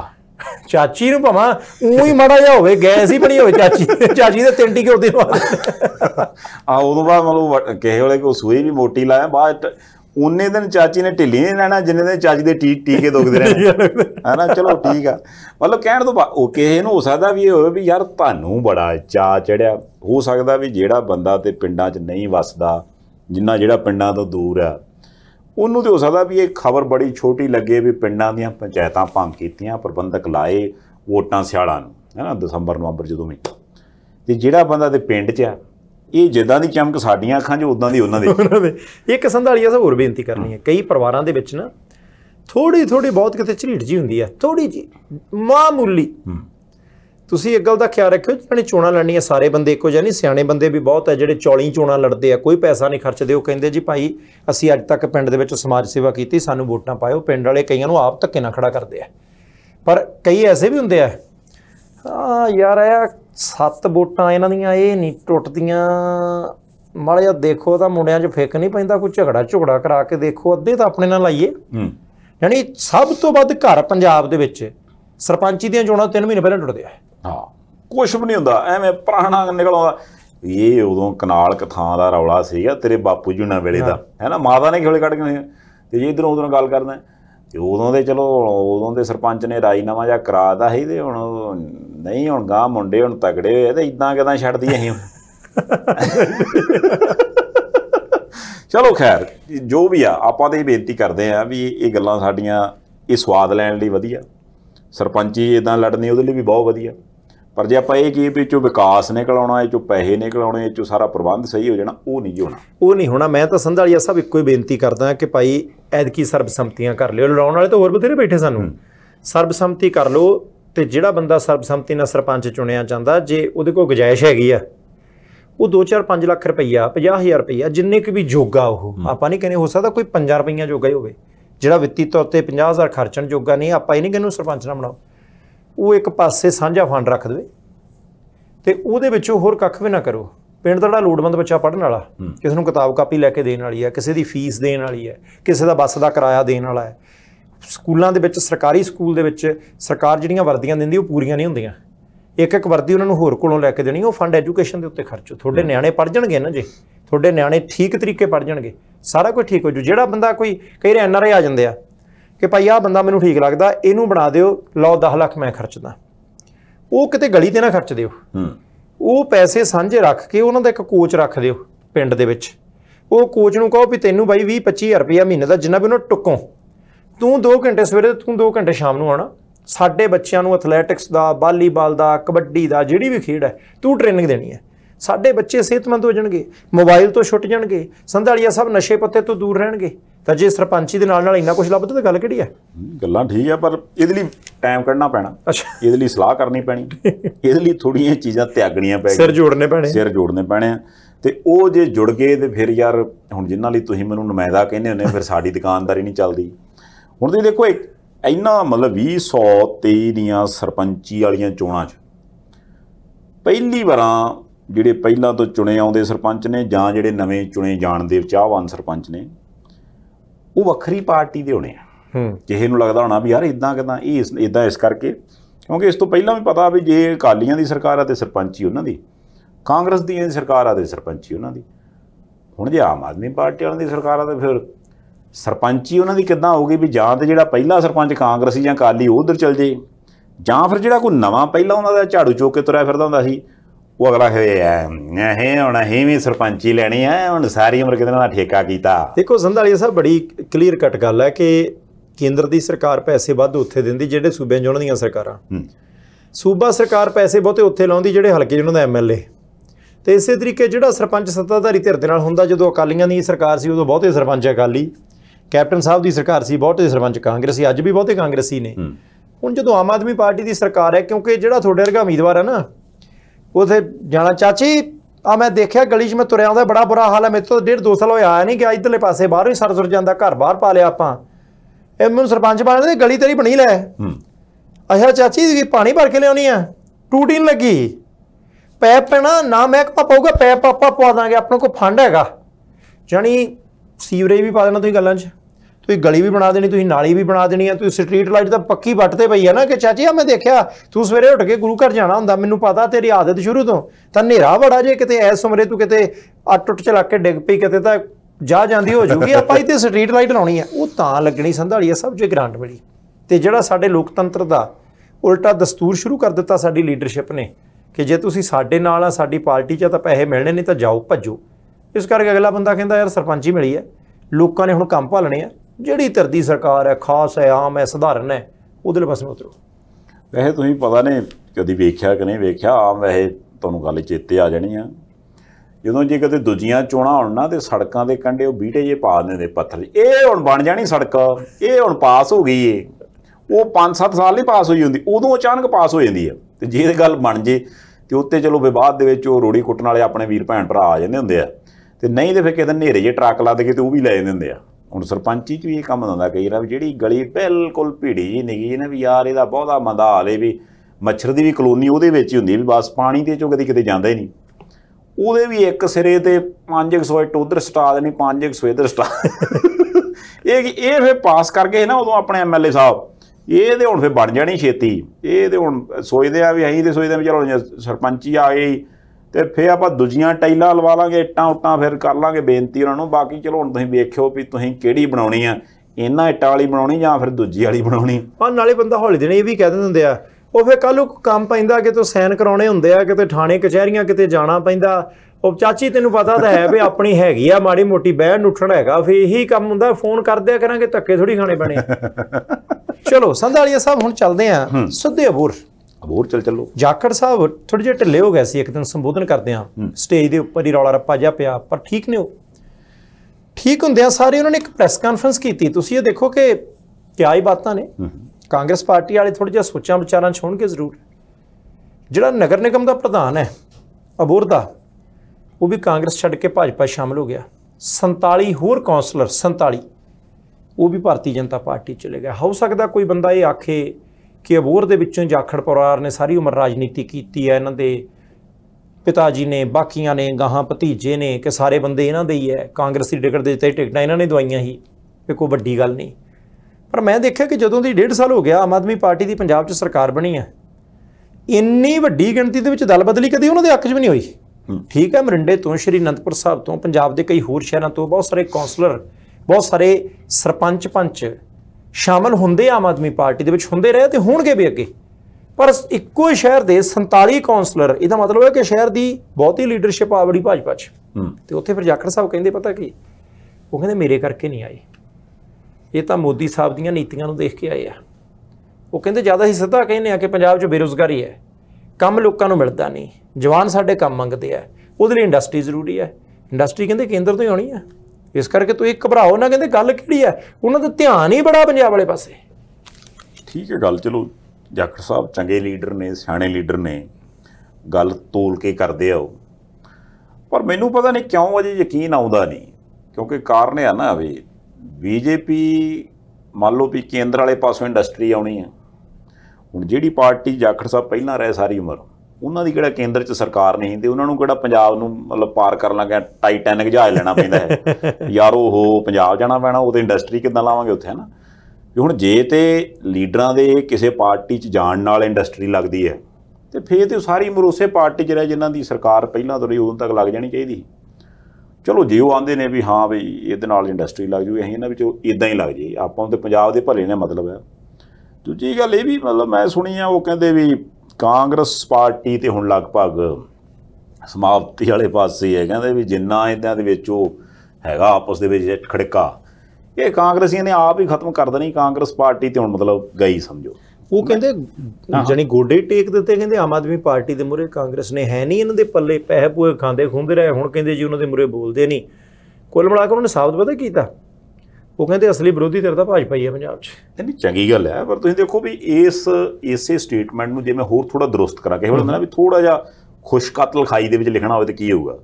चाची नूं भावां ऊं ही माड़ा जिहा होवे गैस ही बनी होवे चाची चाची दे तीन टीके उदे मार आ उदों बाद मतलब किसे वेले कोई सूई भी मोटी लाया बाद उन्ने दिन चाची ने ढिली नहीं रहना जिन्ने दिन चाची दे टी टीके दुखदे रहने है ना। चलो ठीक आ मतलब कहण तो बाद किसे नूं हो सकदा भी होवे भी यार तुहानूं बड़ा चाऽ चढ़िया हो सकदा भी जिहड़ा बंदा ते पिंडां च नहीं वसदा जिन्ना जिहड़ा पिंडां तो दूर आ उन्होंने तो हो सकता भी ये खबर बड़ी छोटी लगे भी पिंडा दियां पंचायतां भंग कीतियां प्रबंधक लाए वोटां सियालां नूं है ना दसंबर नवंबर जदों में ते जिहड़ा बंदा ते पिंड च आ ये जिद्दां दी चमक साडीआं अखां च उदां दी उन्हां दे इक संधालिया साहब होर बेनती करनी है कई परिवारां दे विच ना थोड़ी थोड़ी बहुत किते झरीट जी हुंदी है थोड़ी जी मामूली तुसीं इक गल दा ख्याल रखियो जिन्हां ने चोणां लड़नियां सारे बंदे इक्को जिहे नहीं सियाणे बंदे भी बहुत है जिहड़े चौली चोणां लड़दे आ कोई पैसा नहीं खर्चदे वो कहिंदे जी भाई असीं अज तक पिंड दे विच समाज सेवा कीती सानूं वोटां पाओ पिंड वाले कईयां नूं आप धक्के नाल खड़ा करदे आ पर कई ऐसे भी हुंदे आ हां यार आ सत्त वोटां इन्हां दियां इह नहीं टुटदियां माड़ा जिहा देखो तां मुंडियां 'च फिक नहीं पैंदा कोई झगड़ा झुगड़ा करा के देखो अद्धे तां अपणे नाल लाइए यानी सब तो वध घर पंजाब दे विच सरपंची दी चोणां तीन महीने पहले टुटदे आ। हाँ कुछ भी नहीं हुंदा, एवें प्राणा निकल आउंदा। ਇਹ ਉਦੋਂ ਕਨਾਲ ਕਥਾਂ ਦਾ ਰੌਲਾ ਸੀਗਾ ਤੇਰੇ ਬਾਪੂ ਜੀ ਨਾਲ ਵੇਲੇ ਦਾ, ਹੈ ਨਾ, ਮਾਤਾ ਨੇ ਖਿਓਲੇ ਕੱਢ ਕੇ ਤੇ ਜੇ ਇਧਰੋਂ ਉਧਰੋਂ ਗੱਲ ਕਰਦਾ ਤੇ ਉਦੋਂ ਦੇ ਚਲੋ ਉਦੋਂ ਦੇ ਸਰਪੰਚ ਨੇ ਰਾਜਨਾਮਾ ਜਾਂ ਕਰਾਤਾ ਸੀ ਤੇ ਹੁਣ ਨਹੀਂ, ਹੁਣ ਗਾਂ ਮੁੰਡੇ ਹੁਣ ਤਗੜੇ ਹੋਏ ਤੇ ਇਦਾਂ ਕਿਦਾਂ ਛੱਡ ਦਈਏ ਅਸੀਂ। ਚਲੋ ਖੈਰ ਜੋ ਵੀ ਆ, ਆਪਾਂ ਤਾਂ ਇਹ ਬੇਨਤੀ ਕਰਦੇ ਆ ਵੀ ਇਹ ਗੱਲਾਂ ਸਾਡੀਆਂ ਇਹ ਸਵਾਦ ਲੈਣ ਲਈ ਵਧੀਆ, ਸਰਪੰਚੀ ਇਦਾਂ ਲੜਨੀ ਉਹਦੇ ਲਈ ਵੀ ਬਹੁਤ ਵਧੀਆ, पर जे आप चो विकास निकल आना, चो पैसे निकल आने, चो सारा प्रबंध सही हो जाना, वो नहीं होना वो नहीं होना। मैं तो संधावालिया साहब इक्को ही बेनती करदा कि भाई ऐदकी सर्बसम्मतियां कर लिओ, लड़ाउण वाले तो होर बथेरे बैठे सानूं, सर्बसम्मति कर लो ते जिहड़ा बंदा सर्बसम्मति नाल सरपंच चुनिया जांदा जे उहदे कोल गुजाइश हैगी आ, वो दो चार पाँच लख रुपया, पचास हज़ार रुपया, जिन्ने क भी जोगा, वह आपां नहीं कहने, हो सकदा कोई पाँच रुपया जोगा ही होवे जिहड़ा वित्ती तौर ते पचास हज़ार खर्चण जोगा नहीं, आपां इहने किहनूं सरपंच ना बनाओ। वो एक पासे साझा फंड रख दे तो वो होर कख भी ना करो, पिंड का लोड़वंद बच्चा पढ़ने वाला किसी किताब कापी लैके देने वाली है, किसी की फीस देने वाली है, किसी का बस का किराया देने वाला है, स्कूलों के सरकारी स्कूल सरकार जिहड़ियां वर्दियां दिंदी वो पूरियां नहीं हुंदियां, एक एक वर्दी उन्होंने होर कोलों लैके देनी, वो फंड एजुकेशन के उत्ते खर्चो, थोड़े न्याणे पढ़ जाएंगे ना, जे थोड़े न्याणे ठीक तरीके पढ़ जाएंगे सारा कुछ ठीक हो जू। जिहड़ा बंदा कोई कई बार एन आर आई आ जाते हैं कि भाई आह बंदा मैनूं ठीक लगता, इनू बना दो, लो दस लाख मैं खर्चदा, वो कितने गली ते ना खर्च दो, वो पैसे सांझे रख के उन्होंने एक कोच रख दो पिंड दे विच, वो कोच नूं कहो भी तैनूं बाई भी पच्ची हज़ार रुपया महीने का जिन्ना भी उन्होंने टुकों, तू दो घंटे सवेरे तू दो घंटे शाम नूं आना, साडे बच्चों नूं एथलैटिक्स का, वालीबाल का, कबड्डी का, जिहड़ी भी खेड है तू ट्रेनिंग देनी है, साडे बच्चे सेहतमंद हो जाएंगे, मोबाइल तो छुट जाएंगे, संधालिया साहब नशे पत्ते तो दूर रहेंगे। तो जे सरपंची दे नाल नाल इन्ना कुछ लभदा तो गल किहड़ी है, गल्लां ठीक है, पर इहदे लई टाइम कढ़ना पैना, अच्छा इहदे लई सलाह करनी पैनी, इहदे लई थोड़ियां चीज़ां त्यागणियां पैणीआं, सिर जोड़ने पैणे सिर जोड़ने पैणे ते ओह जे जुड़ गए तो फिर यार हुण जिन्हां लई तुसीं मैनूं नुमाइंदा कहंदे हुंदे फिर साडी दुकानदारी नहीं चलदी। हुण तुसीं देखो एक इन्ना मतलब भी सौ तेई दीआं सरपंची वालीआं चोणां च पहली वारां जिहड़े पहिलां तो चुणे आउंदे सरपंच ने जां जिहड़े नवें चुणे जाण दे चाहवान सरपंच ने वो वक्री पार्टी के होने, किसी को लगता होना भी यार इदा कि इदा इस करके, क्योंकि इस तो पहला भी पता भी जे अकालियां की सरकार है तो सरपंच ही उन्होंने, कांग्रेस की सरकार है तो सरपंच ही उन्होंने, हुण जे आम आदमी पार्टी वालों की सरकार है तो फिर सरपंच ही उन्होंने किदा हो गई भी जां ते जिहड़ा पहला सरपंच कांग्रेसी जां अकाली उधर चल जाए, जां फिर जिहड़ा कोई नवां पहला उन्होंने झाड़ू चोक के तुरै फिरदा हुंदा सी वो अगला है हम भी सरपंची लैनी है, हम सारी उम्र कितने का ठेका किया। देखो संधालिया साहब बड़ी क्लीयर कट गल है कि केंद्र की सरकार पैसे वध उत्थे दिंदी जिहड़े सूबे च उन्हां दी सरकारां, सूबा सरकार पैसे बहुते उत्थे लाउंदी जिहड़े हलके जिन्हां दा एम एल ए, तो इसे तरीके जिहड़ा सरपंच सत्ताधारी धिर दे नाल हुंदा, जो अकालियां की सरकार सी उदों बहुते सरपंच अकाली, कैप्टन साहब की सरकार सी बहुते सरपंच कांग्रेसी, अज भी बहुते कांग्रेसी ने। हुण जो आम आदमी पार्टी की सरकार है, क्योंकि जिहड़ा तुहाडे वर्गा उम्मीदवार है ना उसे जाना, चाची आ मैं देखा गली में तुरै आंदा बड़ा बुरा हाल है, मेरे तो डेढ़ दो साल हो आया नहीं गया, इधरले पासे बाहरों ही सर सुर जाता, घर बाहर पा लिया आपां, ए मैनूं सरपंच बन दे, गली तेरी बनी लै, अच्छा चाची पानी भर के लियाउणी आ, टूटी नहीं लगी, पैप पैना ना महकमा पाऊगा, पैप आपां पवा दांगे, अपने को फंड हैगा, जानी सीवरेज भी पा देना तुसीं गल्लां च, तुसीं गली भी बना देनी, तुसीं नाली भी बना देनी है, तुसीं स्ट्रीट लाइट तो पक्की वट्टते पई है ना कि चाची आ मैं देखिया तू सवेरे उठ के गुरु घर जाना हुंदा, मैनूं पता तेरी आदत शुरू तो, तां नेरा बड़ा जे किते ऐस उमरे तू किते अट उट चला के डिग पई किते तां जा जांदी हो जूगी, आपां इत्थे स्ट्रीट लाइट लाउणी है, वो तां लगणी संधालिया साहब जे ग्रांट मिली ते जिहड़ा साडे लोकतंत्र दा उल्टा दस्तूर शुरू कर दित्ता साडी लीडरशिप ने कि जे तुसीं साडे नाल आ साडी पार्टी च तां पैसे मिलणे नहीं तां जाओ भज्जो, इस करके अगला बंदा कहंदा यार सरपंच ही मिली है, लोकां ने हुण काम भालणे आ, जिहड़ी तरदी सरकार है, खास है, आम है, सधारण है, उधर पास में उतरो। वैसे तुम्हें पता नहीं कभी वेख्या कि नहीं वेख्या, आम वैसे तुहानूं गल चेते आ जानी है, जो जे कदे दूजियां चोणां होण ना ते सड़कां दे कंढे ओह बीटे जे पा दिंदे पत्थर, इह हुण बण जाणी सड़क, इह हुण पास हो गई है, वह पाँच सत्त साल नहीं पास होई हुंदी, उदों अचानक पास हो जाती है, तो जे गल बण जे तो उत्ते चलो विवाद दे विच ओह रोड़ी कुट्टण वाले अपने वीर भैण भरा आ जांदे हुंदे आ, ते नहीं ते फिर किते नेरे जे ट्रक ला दे के ते ओह भी लै जांदे हुंदे आ। ਹੁਣ ਸਰਪੰਚੀ ਚ ਵੀ ਇਹ ਕੰਮ ਹੁੰਦਾ ਕਈ ਵਾਰ, ਜਿਹੜੀ ਗਲੀ ਬਿਲਕੁਲ ਭੀੜੀ ਜਿਹੀ ਨਿੱਗੀ ਨਾ ਵੀ ਯਾਰ ਇਹਦਾ ਬਹੁਤਾ ਮੰਦਾ ਹਾਲ ਹੈ, ਵੀ ਮੱਛਰ ਦੀ ਵੀ ਕਲੋਨੀ ਉਹਦੇ ਵਿੱਚ ਹੀ ਹੁੰਦੀ, ਵੀ ਬਸ ਪਾਣੀ ਦੇ ਚੋਂ ਕਦੀ ਕਿਤੇ ਜਾਂਦਾ ਹੀ ਨਹੀਂ, ਉਹਦੇ ਵੀ ਇੱਕ ਸਿਰੇ ਤੇ ਪੰਜ ਸੌ ਇੱਟ ਉਧਰ ਸਟਾ ਦੇਣੀ, ਪੰਜ ਸੌ ਇੱਧਰ ਸਟਾ, ਇਹ ਫਿਰ ਪਾਸ ਕਰ ਗਏ ਨਾ ਉਦੋਂ ਆਪਣੇ ਐਮ ਐਲ ਏ ਸਾਹਿਬ, ਇਹ ਤਾਂ ਹੁਣ ਫਿਰ ਬਣ ਜਾਣੀ ਛੇਤੀ। ਇਹ ਤਾਂ ਹੁਣ ਸੋਚਦੇ ਆ ਵੀ ਅਸੀਂ ਤਾਂ ਸੋਚਦੇ ਵੀ ਚਲੋ ਸਰਪੰਚੀ ਆ ਗਈ ਤੇ ਫਿਰ ਆਪਾਂ ਦੂਜੀਆਂ ਟਾਈਲਾਂ ਲਵਾ ਲਾਂਗੇ, ਇੱਟਾਂ ਉੱਟਾਂ ਫਿਰ ਕਰ ਲਾਂਗੇ। ਬੇਨਤੀ ਉਹਨਾਂ ਨੂੰ ਬਾਕੀ ਚਲੋ ਹੁਣ ਤੁਸੀਂ ਵੇਖਿਓ ਵੀ ਤੁਸੀਂ ਕਿਹੜੀ ਬਣਾਉਣੀ ਆ, ਇਹਨਾਂ ਇੱਟਾਂ ਵਾਲੀ ਬਣਾਉਣੀ ਜਾਂ ਫਿਰ ਦੂਜੀ ਵਾਲੀ ਬਣਾਉਣੀ। ਹਾਂ, ਨਾਲੇ ਬੰਦਾ ਹੌਲੀ ਦੇਣੇ ਇਹ ਵੀ ਕਹਿ ਦਿੰਦੇ ਆ, ਉਹ ਫਿਰ ਕੱਲ੍ਹ ਨੂੰ ਕੰਮ ਪੈਂਦਾ ਕਿਤੋਂ ਸਾਈਨ ਕਰਾਉਣੇ ਹੁੰਦੇ ਆ, ਕਿਤੇ ਥਾਣੇ ਕਚਹਿਰੀਆਂ ਕਿਤੇ ਜਾਣਾ ਪੈਂਦਾ। ਉਹ ਚਾਚੀ ਤੈਨੂੰ ਪਤਾ ਤਾਂ ਹੈ ਵੀ ਆਪਣੀ ਹੈਗੀ ਆ ਮਾੜੀ ਮੋਟੀ, ਬਹਿਣ ਉੱਠਣ ਹੈਗਾ, ਫਿਰ ਇਹੀ ਕੰਮ ਹੁੰਦਾ। ਫੋਨ ਕਰਦਿਆ ਕਰਾਂਗੇ, ਧੱਕੇ ਥੋੜ੍ਹੀ ਖਾਣੇ ਪੈਣੇ। ਚਲੋ ਸੰਧਾਲੀਆ ਸਾਹਿਬ ਹੁਣ ਚੱਲਦੇ ਆ ਸਿੱਧੇ ਅਬੂਰ। ਹੋਰ ਚੱਲ ਚੱਲੋ। ਜਾਖੜ ਸਾਹਿਬ ਥੋੜੇ ਜਿਹੇ ਢਿੱਲੇ ਹੋ ਗਏ ਸੀ ਇੱਕ ਦਿਨ ਸੰਬੋਧਨ ਕਰਦੇ ਆ, ਸਟੇਜ ਦੇ ਉੱਪਰ ਹੀ ਰੌਲਾ ਰੱਪਾ ਜਿਹਾ ਪਿਆ, ਪਰ ਠੀਕ ਨੇ ਉਹ, ਠੀਕ ਹੁੰਦੇ ਆ ਸਾਰੇ। ਉਹਨਾਂ ਨੇ ਇੱਕ ਪ੍ਰੈਸ ਕਾਨਫਰੰਸ ਕੀਤੀ, ਤੁਸੀਂ ਇਹ ਦੇਖੋ ਕਿ ਕਿਆ ਹੀ ਬਾਤਾਂ ਨੇ। ਕਾਂਗਰਸ ਪਾਰਟੀ ਵਾਲੇ ਥੋੜ੍ਹੇ ਜਿਹਾ ਸੋਚਾਂ ਵਿਚਾਰਾਂ 'ਚ ਹੋਣਗੇ ਜ਼ਰੂਰ। ਜਿਹੜਾ ਨਗਰ ਨਿਗਮ ਦਾ ਪ੍ਰਧਾਨ ਹੈ ਅਬੋਰ ਦਾ, ਉਹ ਵੀ ਕਾਂਗਰਸ ਛੱਡ ਕੇ ਭਾਜਪਾ ਸ਼ਾਮਲ ਹੋ ਗਿਆ। ਸੰਤਾਲੀ ਹੋਰ ਕੌਂਸਲਰ ਸੰਤਾਲੀ ਉਹ ਵੀ ਭਾਰਤੀ ਜਨਤਾ ਪਾਰਟੀ ਚਲੇ ਗਿਆ। ਹੋ ਸਕਦਾ ਕੋਈ ਬੰਦਾ ਇਹ ਆਖੇ ਕਿ ਅਬੋਰ ਦੇ ਵਿੱਚੋਂ ਜਾਖੜ ਪਰਿਵਾਰ ਨੇ ਸਾਰੀ ਉਮਰ ਰਾਜਨੀਤੀ ਕੀਤੀ ਹੈ, ਇਹਨਾਂ ਦੇ ਪਿਤਾ ਜੀ ਨੇ, ਬਾਕੀਆਂ ਨੇ, ਗਾਹਾਂ ਭਤੀਜੇ ਨੇ, ਕਿ ਸਾਰੇ ਬੰਦੇ ਇਹਨਾਂ ਦੇ ਹੀ ਹੈ। ਕਾਂਗਰਸ ਦੀ ਟਿਕਟ ਦੇ ਦਿੱਤੇ, ਟਿਕਟਾਂ ਇਹਨਾਂ ਨੇ ਦਵਾਈਆਂ ਹੀ, ਤੇ ਕੋਈ ਵੱਡੀ ਗੱਲ ਨਹੀਂ। ਪਰ ਮੈਂ ਦੇਖਿਆ ਕਿ ਜਦੋਂ ਦੀ ਡੇਢ ਸਾਲ ਹੋ ਗਿਆ ਆਮ ਆਦਮੀ ਪਾਰਟੀ ਦੀ ਪੰਜਾਬ 'ਚ ਸਰਕਾਰ ਬਣੀ ਹੈ, ਇੰਨੀ ਵੱਡੀ ਗਿਣਤੀ ਦੇ ਵਿੱਚ ਦਲ ਬਦਲੀ ਕਦੀ ਉਹਨਾਂ ਦੇ ਹੱਕ 'ਚ ਵੀ ਨਹੀਂ ਹੋਈ। ਠੀਕ ਹੈ, ਮਰਿੰਡੇ ਤੋਂ, ਸ਼੍ਰੀ ਅਨੰਦਪੁਰ ਸਾਹਿਬ ਤੋਂ, ਪੰਜਾਬ ਦੇ ਕਈ ਹੋਰ ਸ਼ਹਿਰਾਂ ਤੋਂ ਬਹੁਤ ਸਾਰੇ ਕੌਂਸਲਰ, ਬਹੁਤ ਸਾਰੇ ਸਰਪੰਚ ਪੰਚ ਸ਼ਾਮਲ ਹੁੰਦੇ ਆਮ ਆਦਮੀ ਪਾਰਟੀ ਦੇ ਵਿੱਚ, ਹੁੰਦੇ ਰਹੇ ਤੇ ਹੋਣਗੇ ਵੀ ਅੱਗੇ। ਪਰ ਇੱਕੋ ਸ਼ਹਿਰ ਦੇ ਸੰਤਾਲੀ ਕੌਂਸਲਰ, ਇਹਦਾ ਮਤਲਬ ਹੈ ਕਿ ਸ਼ਹਿਰ ਦੀ ਬਹੁਤੀ ਲੀਡਰਸ਼ਿਪ ਆਵੜੀ ਭਾਜਪਾ 'ਚ। ਤੇ ਉੱਥੇ ਫਿਰ ਜਾਖੜ ਸਾਹਿਬ ਕਹਿੰਦੇ ਪਤਾ ਕੀ, ਉਹ ਕਹਿੰਦੇ ਮੇਰੇ ਕਰਕੇ ਨਹੀਂ ਆਏ, ਇਹ ਤਾਂ ਮੋਦੀ ਸਾਹਿਬ ਦੀਆਂ ਨੀਤੀਆਂ ਨੂੰ ਦੇਖ ਕੇ ਆਏ ਆ। ਉਹ ਕਹਿੰਦੇ ਜ਼ਿਆਦਾ ਹੀ ਸਿੱਧਾ ਕਹਿੰਦੇ ਆ ਕਿ ਪੰਜਾਬ 'ਚ ਬੇਰੁਜ਼ਗਾਰੀ ਹੈ, ਕੰਮ ਲੋਕਾਂ ਨੂੰ ਮਿਲਦਾ ਨਹੀਂ, ਜਵਾਨ ਸਾਡੇ ਕੰਮ ਮੰਗਦੇ ਆ, ਉਹਦੇ ਲਈ ਇੰਡਸਟਰੀ ਜ਼ਰੂਰੀ ਹੈ। ਇੰਡਸਟਰੀ ਕਹਿੰਦੇ ਕੇਂਦਰ ਤੋਂ ਹੀ ਆਉਣੀ ਆ, ਇਸ ਕਰਕੇ ਤੂੰ ਇੱਕ ਘਬਰਾਓ ਨਾ। ਕਹਿੰਦੇ ਗੱਲ ਕਿਹੜੀ ਹੈ, ਉਹਨਾਂ ਦਾ ਧਿਆਨ ਹੀ ਬੜਾ ਪੰਜਾਬ ਵਾਲੇ ਪਾਸੇ। ਠੀਕ ਹੈ ਗੱਲ, ਚਲੋ ਜਾਖੜ ਸਾਹਿਬ ਚੰਗੇ ਲੀਡਰ ਨੇ, ਸਿਆਣੇ ਲੀਡਰ ਨੇ, ਗੱਲ ਤੋਲ ਕੇ ਕਰਦੇ ਆ ਉਹ। ਪਰ ਮੈਨੂੰ ਪਤਾ ਨਹੀਂ ਕਿਉਂ ਅਜੇ ਯਕੀਨ ਆਉਂਦਾ ਨਹੀਂ, ਕਿਉਂਕਿ ਕਾਰਨ ਇਹ ਆ ਨਾ ਵੀ ਬੀਜੇਪੀ ਮੰਨ ਲਓ ਵੀ ਕੇਂਦਰ ਵਾਲੇ ਪਾਸੋਂ ਇੰਡਸਟਰੀ ਆਉਣੀ ਆ। ਹੁਣ ਜਿਹੜੀ ਪਾਰਟੀ ਜਾਖੜ ਸਾਹਿਬ ਪਹਿਲਾਂ ਰਹੇ ਸਾਰੀ ਉਮਰ, ਉਹਨਾਂ ਦੀ ਕਿਹੜਾ ਕੇਂਦਰ 'ਚ ਸਰਕਾਰ ਨਹੀਂ ਤੇ ਉਹਨਾਂ ਨੂੰ ਕਿਹੜਾ ਪੰਜਾਬ ਨੂੰ ਮਤਲਬ ਪਾਰ ਕਰਨ ਲੱਗਿਆ ਟਾਈਟੈਨਿਕ ਜਹਾਜ਼ ਲੈਣਾ ਪੈਂਦਾ ਹੈ ਯਾਰ, ਉਹ ਪੰਜਾਬ ਜਾਣਾ ਪੈਣਾ, ਉਹ ਤੇ ਇੰਡਸਟਰੀ ਕਿੱਦਾਂ ਲਾਵਾਂਗੇ ਉੱਥੇ, ਹੈ ਨਾ। ਵੀ ਹੁਣ ਜੇ ਤੇ ਲੀਡਰਾਂ ਦੇ ਕਿਸੇ ਪਾਰਟੀ 'ਚ ਜਾਣ ਨਾਲ ਇੰਡਸਟਰੀ ਲੱਗਦੀ ਹੈ ਤੇ ਫਿਰ ਤੇ ਸਾਰੀ ਉਮਰ ਉਸੇ ਪਾਰਟੀ 'ਚ ਰਹੇ ਜਿਨ੍ਹਾਂ ਦੀ ਸਰਕਾਰ ਪਹਿਲਾਂ ਤੋਂ ਰਹੀ, ਉਦੋਂ ਤੱਕ ਲੱਗ ਜਾਣੀ ਚਾਹੀਦੀ। ਚਲੋ ਜੇ ਉਹ ਆਉਂਦੇ ਨੇ ਵੀ ਹਾਂ ਵੀ ਇਹਦੇ ਨਾਲ ਇੰਡਸਟਰੀ ਲੱਗ ਜੂਗੀ, ਅਸੀਂ ਇਹਨਾਂ ਵਿੱਚ ਇੱਦਾਂ ਹੀ ਲੱਗ ਜਾਈਏ, ਆਪਾਂ ਨੂੰ ਤਾਂ ਪੰਜਾਬ ਦੇ ਭਲੇ ਨੇ ਮਤਲਬ ਹੈ। ਦੂਜੀ ਗੱਲ ਇਹ ਵੀ ਮਤਲਬ ਮੈਂ ਸੁਣੀ ਆ, ਉਹ ਕਹਿੰਦੇ ਵੀ ਕਾਂਗਰਸ ਪਾਰਟੀ ਤੇ ਹੁਣ ਲਗਭਗ ਸਮਾਪਤੀ ਵਾਲੇ ਪਾਸੇ ਹੈ। ਕਹਿੰਦੇ ਵੀ ਜਿੰਨਾ ਇੱਦਾਂ ਦੇ ਵਿੱਚ ਉਹ ਹੈਗਾ ਆਪਸ ਦੇ ਵਿੱਚ ਖੜਕਾ, ਇਹ ਕਾਂਗਰਸੀਆਂ ਨੇ ਆਪ ਹੀ ਖਤਮ ਕਰ ਦੇਣੀ। ਕਾਂਗਰਸ ਪਾਰਟੀ ਤੇ ਹੁਣ ਮਤਲਬ ਗਈ ਸਮਝੋ। ਉਹ ਕਹਿੰਦੇ ਜਾਨੀ ਗੋਡੇ ਟੇਕ ਦਿੱਤੇ, ਕਹਿੰਦੇ ਆਮ ਆਦਮੀ ਪਾਰਟੀ ਦੇ ਮੂਹਰੇ ਕਾਂਗਰਸ ਨੇ ਹੈ ਨਹੀਂ, ਇਹਨਾਂ ਦੇ ਪੱਲੇ ਪੈਸੇ ਪੂਏ ਖਾਂਦੇ ਖੁੰਦੇ ਰਹੇ। ਹੁਣ ਕਹਿੰਦੇ ਜੀ ਉਹਨਾਂ ਦੇ ਮੂਹਰੇ ਬੋਲਦੇ ਨਹੀਂ। ਕੁੱਲ ਮਿਲਾ ਕੇ ਉਹਨਾਂ ਨੇ ਸਾਬਤ ਪਤਾ ਕੀਤਾ, ਉਹ ਕਹਿੰਦੇ ਅਸਲੀ ਵਿਰੋਧੀ ਧਿਰ ਤਾਂ ਭਾਜਪਾ ਹੀ ਹੈ ਪੰਜਾਬ 'ਚ। ਨਹੀਂ ਚੰਗੀ ਗੱਲ ਹੈ, ਪਰ ਤੁਸੀਂ ਦੇਖੋ ਵੀ ਇਸ ਇਸੇ ਸਟੇਟਮੈਂਟ ਨੂੰ ਜੇ ਮੈਂ ਹੋਰ ਥੋੜ੍ਹਾ ਦਰੁਸਤ ਕਰਾਂ, ਕਿਸੇ ਵੇਲੇ ਹੁੰਦਾ ਨਾ ਵੀ ਥੋੜ੍ਹਾ ਜਿਹਾ ਖੁਸ਼ਕਤਲ ਖਾਈ ਦੇ ਵਿੱਚ ਲਿਖਣਾ ਹੋਵੇ ਤਾਂ ਕੀ ਹੋਊਗਾ।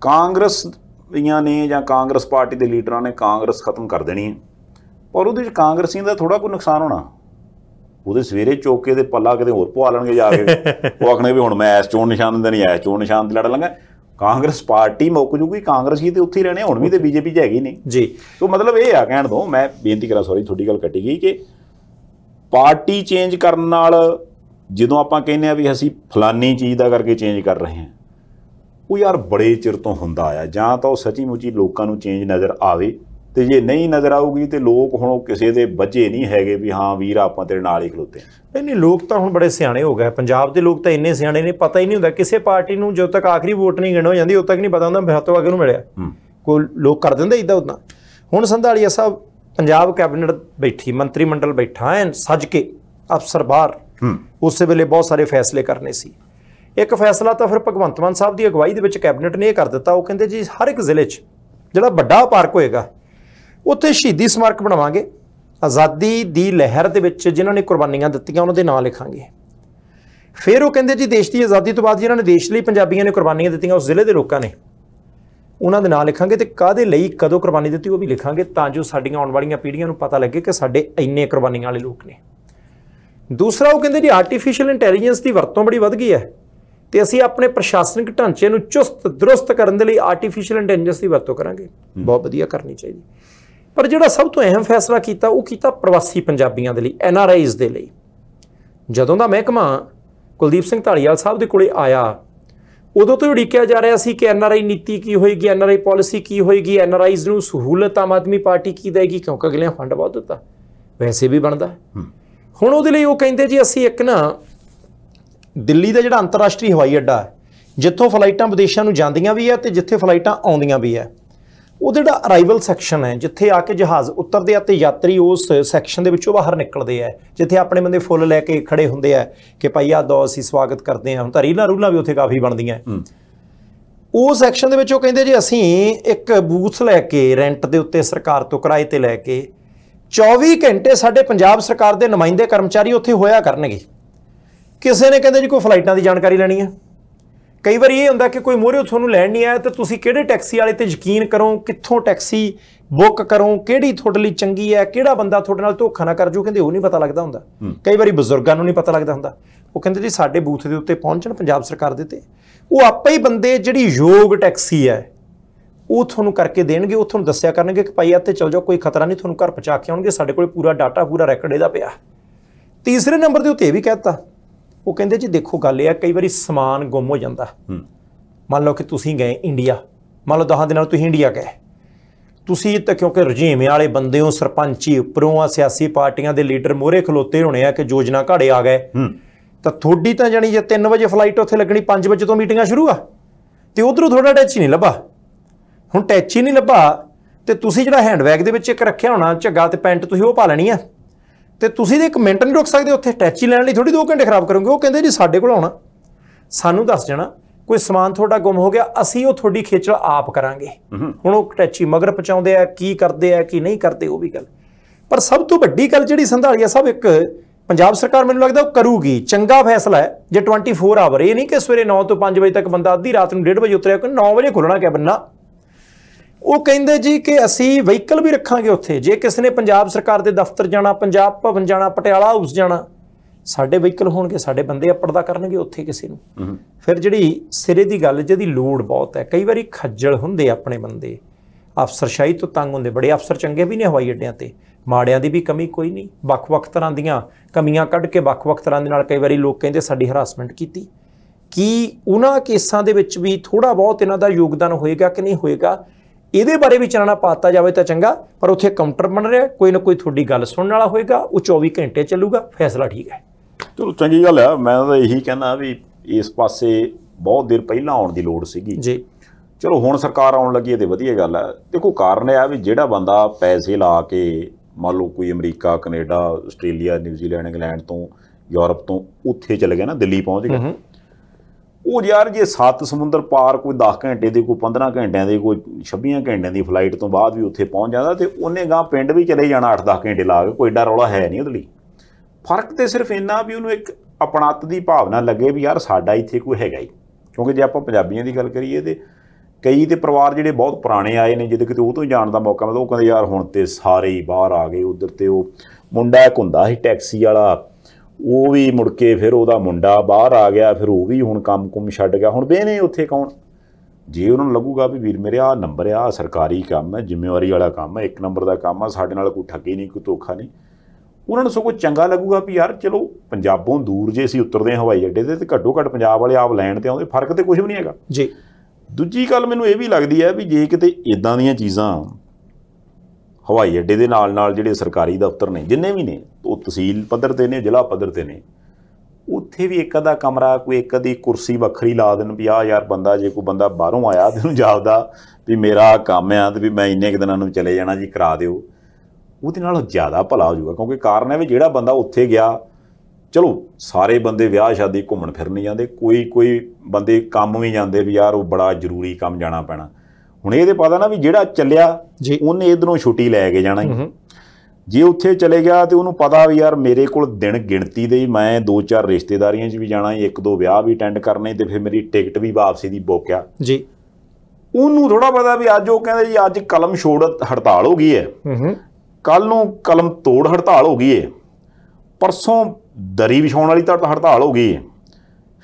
ਕਾਂਗਰਸ ਦੀਆਂ ਨੇ ਜਾਂ ਕਾਂਗਰਸ ਪਾਰਟੀ ਦੇ ਲੀਡਰਾਂ ਨੇ ਕਾਂਗਰਸ ਖਤਮ ਕਰ ਦੇਣੀ ਹੈ, ਪਰ ਉਹਦੇ 'ਚ ਕਾਂਗਰਸੀਆਂ ਦਾ ਥੋੜ੍ਹਾ ਕੋਈ ਨੁਕਸਾਨ ਹੋਣਾ। ਉਹਦੇ ਸਵੇਰੇ ਚੌਕੇ ਦੇ ਪੱਲਾ ਕਿਤੇ ਹੋਰ ਪਵਾ ਲੈਣਗੇ ਜਾ ਕੇ, ਉਹ ਆਖਣਗੇ ਵੀ ਹੁਣ ਮੈਂ ਇਸ ਚੋਣ ਨਿਸ਼ਾਨ ਦੇ ਨਹੀਂ ਆਇਆ ਚੋਣ ਨਿਸ਼ਾਨ 'ਤੇ ਲੜ ਲਾਂਗਾ। ਕਾਂਗਰਸ ਪਾਰਟੀ ਮੁੱਕ ਜੂਗੀ, ਕਾਂਗਰਸ ਹੀ ਤੇ ਉੱਥੇ ਰਹਿਣੇ ਹੁਣ ਵੀ, ਤੇ ਬੀਜੇਪੀ 'ਚ ਹੈਗੀ ਨਹੀਂ ਜੀ। ਤੋਂ ਮਤਲਬ ਇਹ ਆ, ਕਹਿਣ ਤੋਂ ਮੈਂ ਬੇਨਤੀ ਕਰਾਂ, ਸੌਰੀ ਤੁਹਾਡੀ ਗੱਲ ਕੱਟੀ ਗਈ, ਕਿ ਪਾਰਟੀ ਚੇਂਜ ਕਰਨ ਨਾਲ ਜਦੋਂ ਆਪਾਂ ਕਹਿੰਦੇ ਆ ਵੀ ਅਸੀਂ ਫਲਾਨੀ ਚੀਜ਼ ਦਾ ਕਰਕੇ ਚੇਂਜ ਕਰ ਰਹੇ ਹਾਂ, ਉਹ ਯਾਰ ਬੜੇ ਚਿਰ ਤੋਂ ਹੁੰਦਾ ਆ। ਜਾਂ ਤਾਂ ਉਹ ਸੱਚੀ ਮੁੱਚੀ ਲੋਕਾਂ ਨੂੰ ਚੇਂਜ ਨਜ਼ਰ ਆਵੇ, ਤੇ ਜੇ ਨਹੀਂ ਨਜ਼ਰ ਆਊਗੀ ਤੇ ਲੋਕ ਹੁਣ ਉਹ ਕਿਸੇ ਦੇ ਬੱਝੇ ਨਹੀਂ ਹੈਗੇ ਵੀ ਹਾਂ ਵੀਰ ਆਪਾਂ ਤੇਰੇ ਨਾਲ ਹੀ ਖਲੋਤੇ। ਨਹੀਂ ਨਹੀਂ, ਲੋਕ ਤਾਂ ਹੁਣ ਬੜੇ ਸਿਆਣੇ ਹੋ ਗਏ, ਪੰਜਾਬ ਦੇ ਲੋਕ ਤਾਂ ਇੰਨੇ ਸਿਆਣੇ ਨੇ, ਪਤਾ ਹੀ ਨਹੀਂ ਹੁੰਦਾ ਕਿਸੇ ਪਾਰਟੀ ਨੂੰ, ਜਦੋਂ ਤੱਕ ਆਖਰੀ ਵੋਟ ਨਹੀਂ ਗਿਣੋ ਜਾਂਦੀ ਉਦੋਂ ਤੱਕ ਨਹੀਂ ਪਤਾ ਹੁੰਦਾ ਵੀ ਹੱਥੋਂ ਅੱਗੇ ਨੂੰ ਮਿਲਿਆ। ਕੋਈ ਲੋਕ ਕਰ ਦਿੰਦੇ ਇੱਦਾਂ ਉੱਦਾਂ। ਹੁਣ ਸੰਧਾਲੀਆ ਸਾਹਿਬ ਪੰਜਾਬ ਕੈਬਨਿਟ ਬੈਠੀ, ਮੰਤਰੀ ਮੰਡਲ ਬੈਠਾ ਐ ਸੱਜ ਕੇ, ਅਫਸਰ ਬਾਹਰ, ਉਸੇ ਵੇਲੇ ਬਹੁਤ ਸਾਰੇ ਫੈਸਲੇ ਕਰਨੇ ਸੀ। ਇੱਕ ਫੈਸਲਾ ਤਾਂ ਫਿਰ ਭਗਵੰਤ ਮਾਨ ਸਾਹਿਬ ਦੀ ਅਗਵਾਈ ਦੇ ਵਿੱਚ ਕੈਬਨਿਟ ਨੇ ਇਹ ਕਰ ਦਿੱਤਾ, ਉਹ ਕਹਿੰਦੇ ਜੀ ਹਰ ਇੱਕ ਜ਼ਿਲ੍ਹੇ 'ਚ ਜਿਹੜਾ ਵੱਡਾ ਪਾਰਕ ਹੋਏਗਾ ਉੱਥੇ ਸ਼ਹੀਦੀ ਸਮਾਰਕ ਬਣਾਵਾਂਗੇ, ਆਜ਼ਾਦੀ ਦੀ ਲਹਿਰ ਦੇ ਵਿੱਚ ਜਿਨ੍ਹਾਂ ਨੇ ਕੁਰਬਾਨੀਆਂ ਦਿੱਤੀਆਂ ਉਹਨਾਂ ਦੇ ਨਾਂ ਲਿਖਾਂਗੇ। ਫਿਰ ਉਹ ਕਹਿੰਦੇ ਜੀ ਦੇਸ਼ ਦੀ ਆਜ਼ਾਦੀ ਤੋਂ ਬਾਅਦ ਜਿਨ੍ਹਾਂ ਨੇ ਦੇਸ਼ ਲਈ ਪੰਜਾਬੀਆਂ ਨੇ ਕੁਰਬਾਨੀਆਂ ਦਿੱਤੀਆਂ ਉਸ ਜ਼ਿਲ੍ਹੇ ਦੇ ਲੋਕਾਂ ਨੇ, ਉਹਨਾਂ ਦੇ ਨਾਂ ਲਿਖਾਂਗੇ, ਤੇ ਕਾਹਦੇ ਲਈ ਕਦੋਂ ਕੁਰਬਾਨੀ ਦਿੱਤੀ ਉਹ ਵੀ ਲਿਖਾਂਗੇ, ਤਾਂ ਜੋ ਸਾਡੀਆਂ ਆਉਣ ਵਾਲੀਆਂ ਪੀੜ੍ਹੀਆਂ ਨੂੰ ਪਤਾ ਲੱਗੇ ਕਿ ਸਾਡੇ ਇੰਨੇ ਕੁਰਬਾਨੀਆਂ ਵਾਲੇ ਲੋਕ ਨੇ। ਦੂਸਰਾ ਉਹ ਕਹਿੰਦੇ ਜੀ ਆਰਟੀਫਿਸ਼ੀਅਲ ਇੰਟੈਲੀਜੈਂਸ ਦੀ ਵਰਤੋਂ ਬੜੀ ਵੱਧ ਗਈ ਹੈ, ਤੇ ਅਸੀਂ ਆਪਣੇ ਪ੍ਰਸ਼ਾਸਨਿਕ ਢਾਂਚੇ ਨੂੰ ਚੁਸਤ ਦਰੁਸਤ ਕਰਨ ਦੇ ਲਈ ਆਰਟੀਫਿਸ਼ੀਅਲ ਇੰਟੈਲੀਜੈਂਸ ਦੀ ਵਰਤੋਂ ਕਰਾਂਗੇ। ਬਹੁਤ ਵਧੀਆ ਕਰਨੀ ਚਾਹੀਦੀ। पर जिहड़ा सब तो अहम फैसला कीता वो कीता प्रवासी पंजाबियों के लिए, एन आर आईज़ दे लई। जदों का महकमा कुलदीप सिंह धालीवाल साहब दे कोले आया उदों तो उड़ीकिया जा रहा सी कि एन आर आई नीति की होएगी, एन आर आई पॉलिसी की होएगी, एन आर आईज़ नूं सहूलत आम आदमी पार्टी की देगी क्योंकि अगलियां फंड वध दिता, वैसे भी बनता है। हुण उहदे लई ओह कहिंदे जी असीं एक ना दिल्ली का जिहड़ा अंतरराष्ट्रीय हवाई अड्डा है जिथों फ्लाइटां विदेशों नूं जांदियां भी है तो जिथे फ्लाइटां आउंदियां भी है, वो जिहड़ा अराइवल सैक्शन है जिथे आके जहाज़ उतरते हैं तो यात्री उस सैक्शन के विचों बाहर निकलते हैं जिथे अपने बंदे फुल लैके खड़े होंगे है कि भाई आ दो असीं स्वागत करते हैं। हुण तां रीलां रूलां भी उत्थे काफ़ी बनदियां है। उस सैक्शन के विच ओह कहिंदे जी असीं एक बूथ लैके रेंट के उत्ते सरकार तो किराए पर लैके चौबीस घंटे साडे पंजाब सरकार के नुमाइंदे कर्मचारी उत्थे होया करनगे। किसी ने कहिंदे जी कोई फ्लाइटां की जानकारी लैनी है, कई बार ये होंदा कि कोई मोहरे थोनों लैण नहीं आया तो तुसीं किहड़े टैक्सी वाले ते यकीन करो, कित्थों टैक्सी बुक करो, किहड़ी तुहाडे लई चंगी है, किहड़ा बंदा तुहाडे नाल धोखा ना कर जू, कहिंदे ओह नहीं पता लगदा हुंदा। कई बार बजुर्गां नूं नहीं पता लगदा हुंदा, ओह कहिंदे जी साडे बूथ दे उत्ते पहुंचण पंजाब सरकार दे ते ओह आपे ही बंदे जिहड़ी योग टैक्सी है ओह तुहानूं करके देणगे, ओह तुहानूं दस्सिया करनगे कि भाई इत्थे चल जाओ कोई खतरा नहीं, तुहानूं घर पहुंचा के आउणगे, साडे कोल पूरा डाटा पूरा रैकॉर्ड इहदा पिया। तीसरे नंबर के उत्ते भी कहता वो कहते जी देखो गल यह कई बार समान गुम हो जाता। मान लो कि तुसीं गए इंडिया, मान लो दहां दिनां तुसीं इंडिया गए, तुसीं तो क्योंकि रजीमे वाले बंदे हो, सरपंची उपरों आ, सियासी पार्टियां दे लीडर मोहरे खलोते होने आ कि योजना घाड़े आ गए, तो थोड़ी तो जानी जे तीन बजे फ्लाइट उत्थे लगनी पाँच बजे तो मीटिंगां शुरू आ, तो उधरों थोड़ा टैची नहीं लभा। हुण टैची नहीं लभा तो तुसीं जिहड़ा हैंडबैग दे विच एक रखिया होना झग्गा ते पैंट तुसीं ओह पा लेनी है, तो तुसीं एक मिनट नहीं रुक सकते उत्थे टैची लैण लई, थोड़ी दो घंटे खराब करोगे। वो कहिंदे जी साडे कोल आउणा, सानूं दस जाना, कोई समान तुहाडा गुम हो गया असीं वो तुहाडी खेचल आप करांगे। हुण वो टैची मगर पहुंचाउंदे आ, की करदे आ की नहीं करदे वो भी गल, पर सब तो वड्डी गल जिहड़ी संधालिया साहब एक पंजाब सरकार मैनूं लगदा वो करूगी, चंगा फैसला है जे ट्वेंटी फोर आवर, ये नहीं कि सवेरे नौ तो पाँच बजे तक बंदा अद्धी रात नूं डेढ़ बजे उतरिया कि नौ बजे खुलना कैबिन ना। वो कहिंदे जी कि असीं वहीकल भी रखांगे उत्थे, जे किसी ने पंजाब सरकार के दफ्तर जाना, पंजाब भवन जाना, पटियाला हाउस जाना, साडे वहीकल होणगे, साडे बंदे अपड़दा करनगे उत्थे किसी नूं। फिर जिहड़ी सिरे दी गल जिहदी लोड़ बहुत है, कई वारी खज्जल हुंदे अपने बंदे, अफसरशाही तो तंग हुंदे, बड़े अफसर चंगे भी ने हवाई अड्डियां ते, माड़ियां दी भी कमी कोई नहीं, ਵੱਖ-ਵੱਖ तरह दीयां कमियां कढ के ਵੱਖ-ਵੱਖ तरह दे नाल कई वारी लोक कहिंदे साडी हरासमेंट कीती। कि उन्हां केसां दे विच भी थोड़ा बहुत इन्हां दा योगदान होएगा कि नहीं होएगा ਇਹਦੇ बारे भी चाणना पाता जाए तो चंगा, पर उत्थे काउंटर बन रहा, कोई ना कोई थोड़ी गल सुनने वाला होएगा, वो चौबीस घंटे चलूगा, फैसला ठीक है। चलो चंगी गल है, मैं तो यही कहना भी इस पासे बहुत देर पहला आउण दी लोड़ सीगी जी, चलो हुण सरकार आउण लगी है तो वधिया गल है। देखो कारण यह भी जिहड़ा बंदा पैसे ला के मान लो कोई अमरीका, कनेडा, आस्ट्रेलिया, न्यूजीलैंड, इंग्लैंड तो यूरोप तो उत्थे चले गए ना, दिल्ली पहुँच गए, वो यार जे सत्त समुंदर पार कोई दस घंटे की, कोई पंद्रह घंटे की, कोई छब्बीस घंटे की फ्लाइट तो बाद भी उत्थे पहुँच जाता, तो उन्हें गांह पिंड भी चले जाना अठ दस घंटे ला के, कोई एडा रौला है नहीं। उदली फर्क तो सिर्फ इन्ना भी उन्होंने एक अपनात की भावना लगे भी यार साडा इत्थे कोई हैगा ही, क्योंकि जे आपां पंजाबियों की गल करिए तो कई तो परिवार जिहड़े बहुत पुराने आए हैं, जिद्दे किते उह जाण दा मौका मिलदा, वो कहंदे यार हुण ते सारे ही बाहर आ गए। उधर तो वो मुंडा एक हुंदा सी टैक्सी वाला, वो भी मुड़ के फिर वह मुंडा बाहर आ गया, फिर वो भी हूँ काम कुम छड़ गया, हूँ बेने उत्थे कौन। जे उन्होंने लगूगा भी वीर मेरे आ नंबर आ सरकारी काम है, जिम्मेवारी वाला काम है, एक नंबर का काम है, साढ़े नाल कोई ठगी नहीं, कोई धोखा नहीं, उन्होंने सगों चंगा लगूगा भी यार चलो पंजाबों दूर जे असीं उतरदे हवाई अड्डे ते घट्टो घट्ट पंजाब वाले आप लैंड ते आउंदे, फर्क तो कुछ भी नहीं हैगा जी। दूजी गल मैनूं इह भी लगदी है भी जे किते इदां दीयां चीज़ां हवाई अड्डे के नाल नाल जिहड़े सरकारी दफ्तर ने जिन्ने भी ने, तो तहसील पद्धर ते ने, जिला पद्धर ते ने, उत्थे भी एक अद्धा कमरा, कोई एक अद्धी कुर्सी वक्खरी ला देन भी आ यार बंदा जे कोई बंदा बाहरों आया तो जापदा भी मेरा काम है तो भी मैं इन्ने क दिनों चले जाना जी करा दिओ, उहदे नाल ज़्यादा भला हो जाऊगा। क्योंकि कारण है भी जिहड़ा बंदा उत्थे गया, चलो सारे बंदे विआह शादी घूमण फिरन जांदे, कोई कोई बंदे काम भी जांदे भी यार वो बड़ा जरूरी काम जाना पैना, हुण ये पता ना भी जिहड़ा चलिया उन्हें इधरों छुट्टी लैके जाना ही, जे उत्थे चले गया तो उन्होंने पता भी यार मेरे को दिन गिणती दे, मैं दो चार रिश्तेदारियां भी जाना, एक दो विआह भी अटेंड करने, तो फिर मेरी टिकट भी वापसी की बुक आ जी। उन्होंने थोड़ा पता भी अज वो कहते जी अज कलम छोड़ हड़ताल हो गई है, कल नूं कलम तोड़ हड़ताल हो गई है, परसों दरी विछाउण वाली तो हड़ताल हो गई है,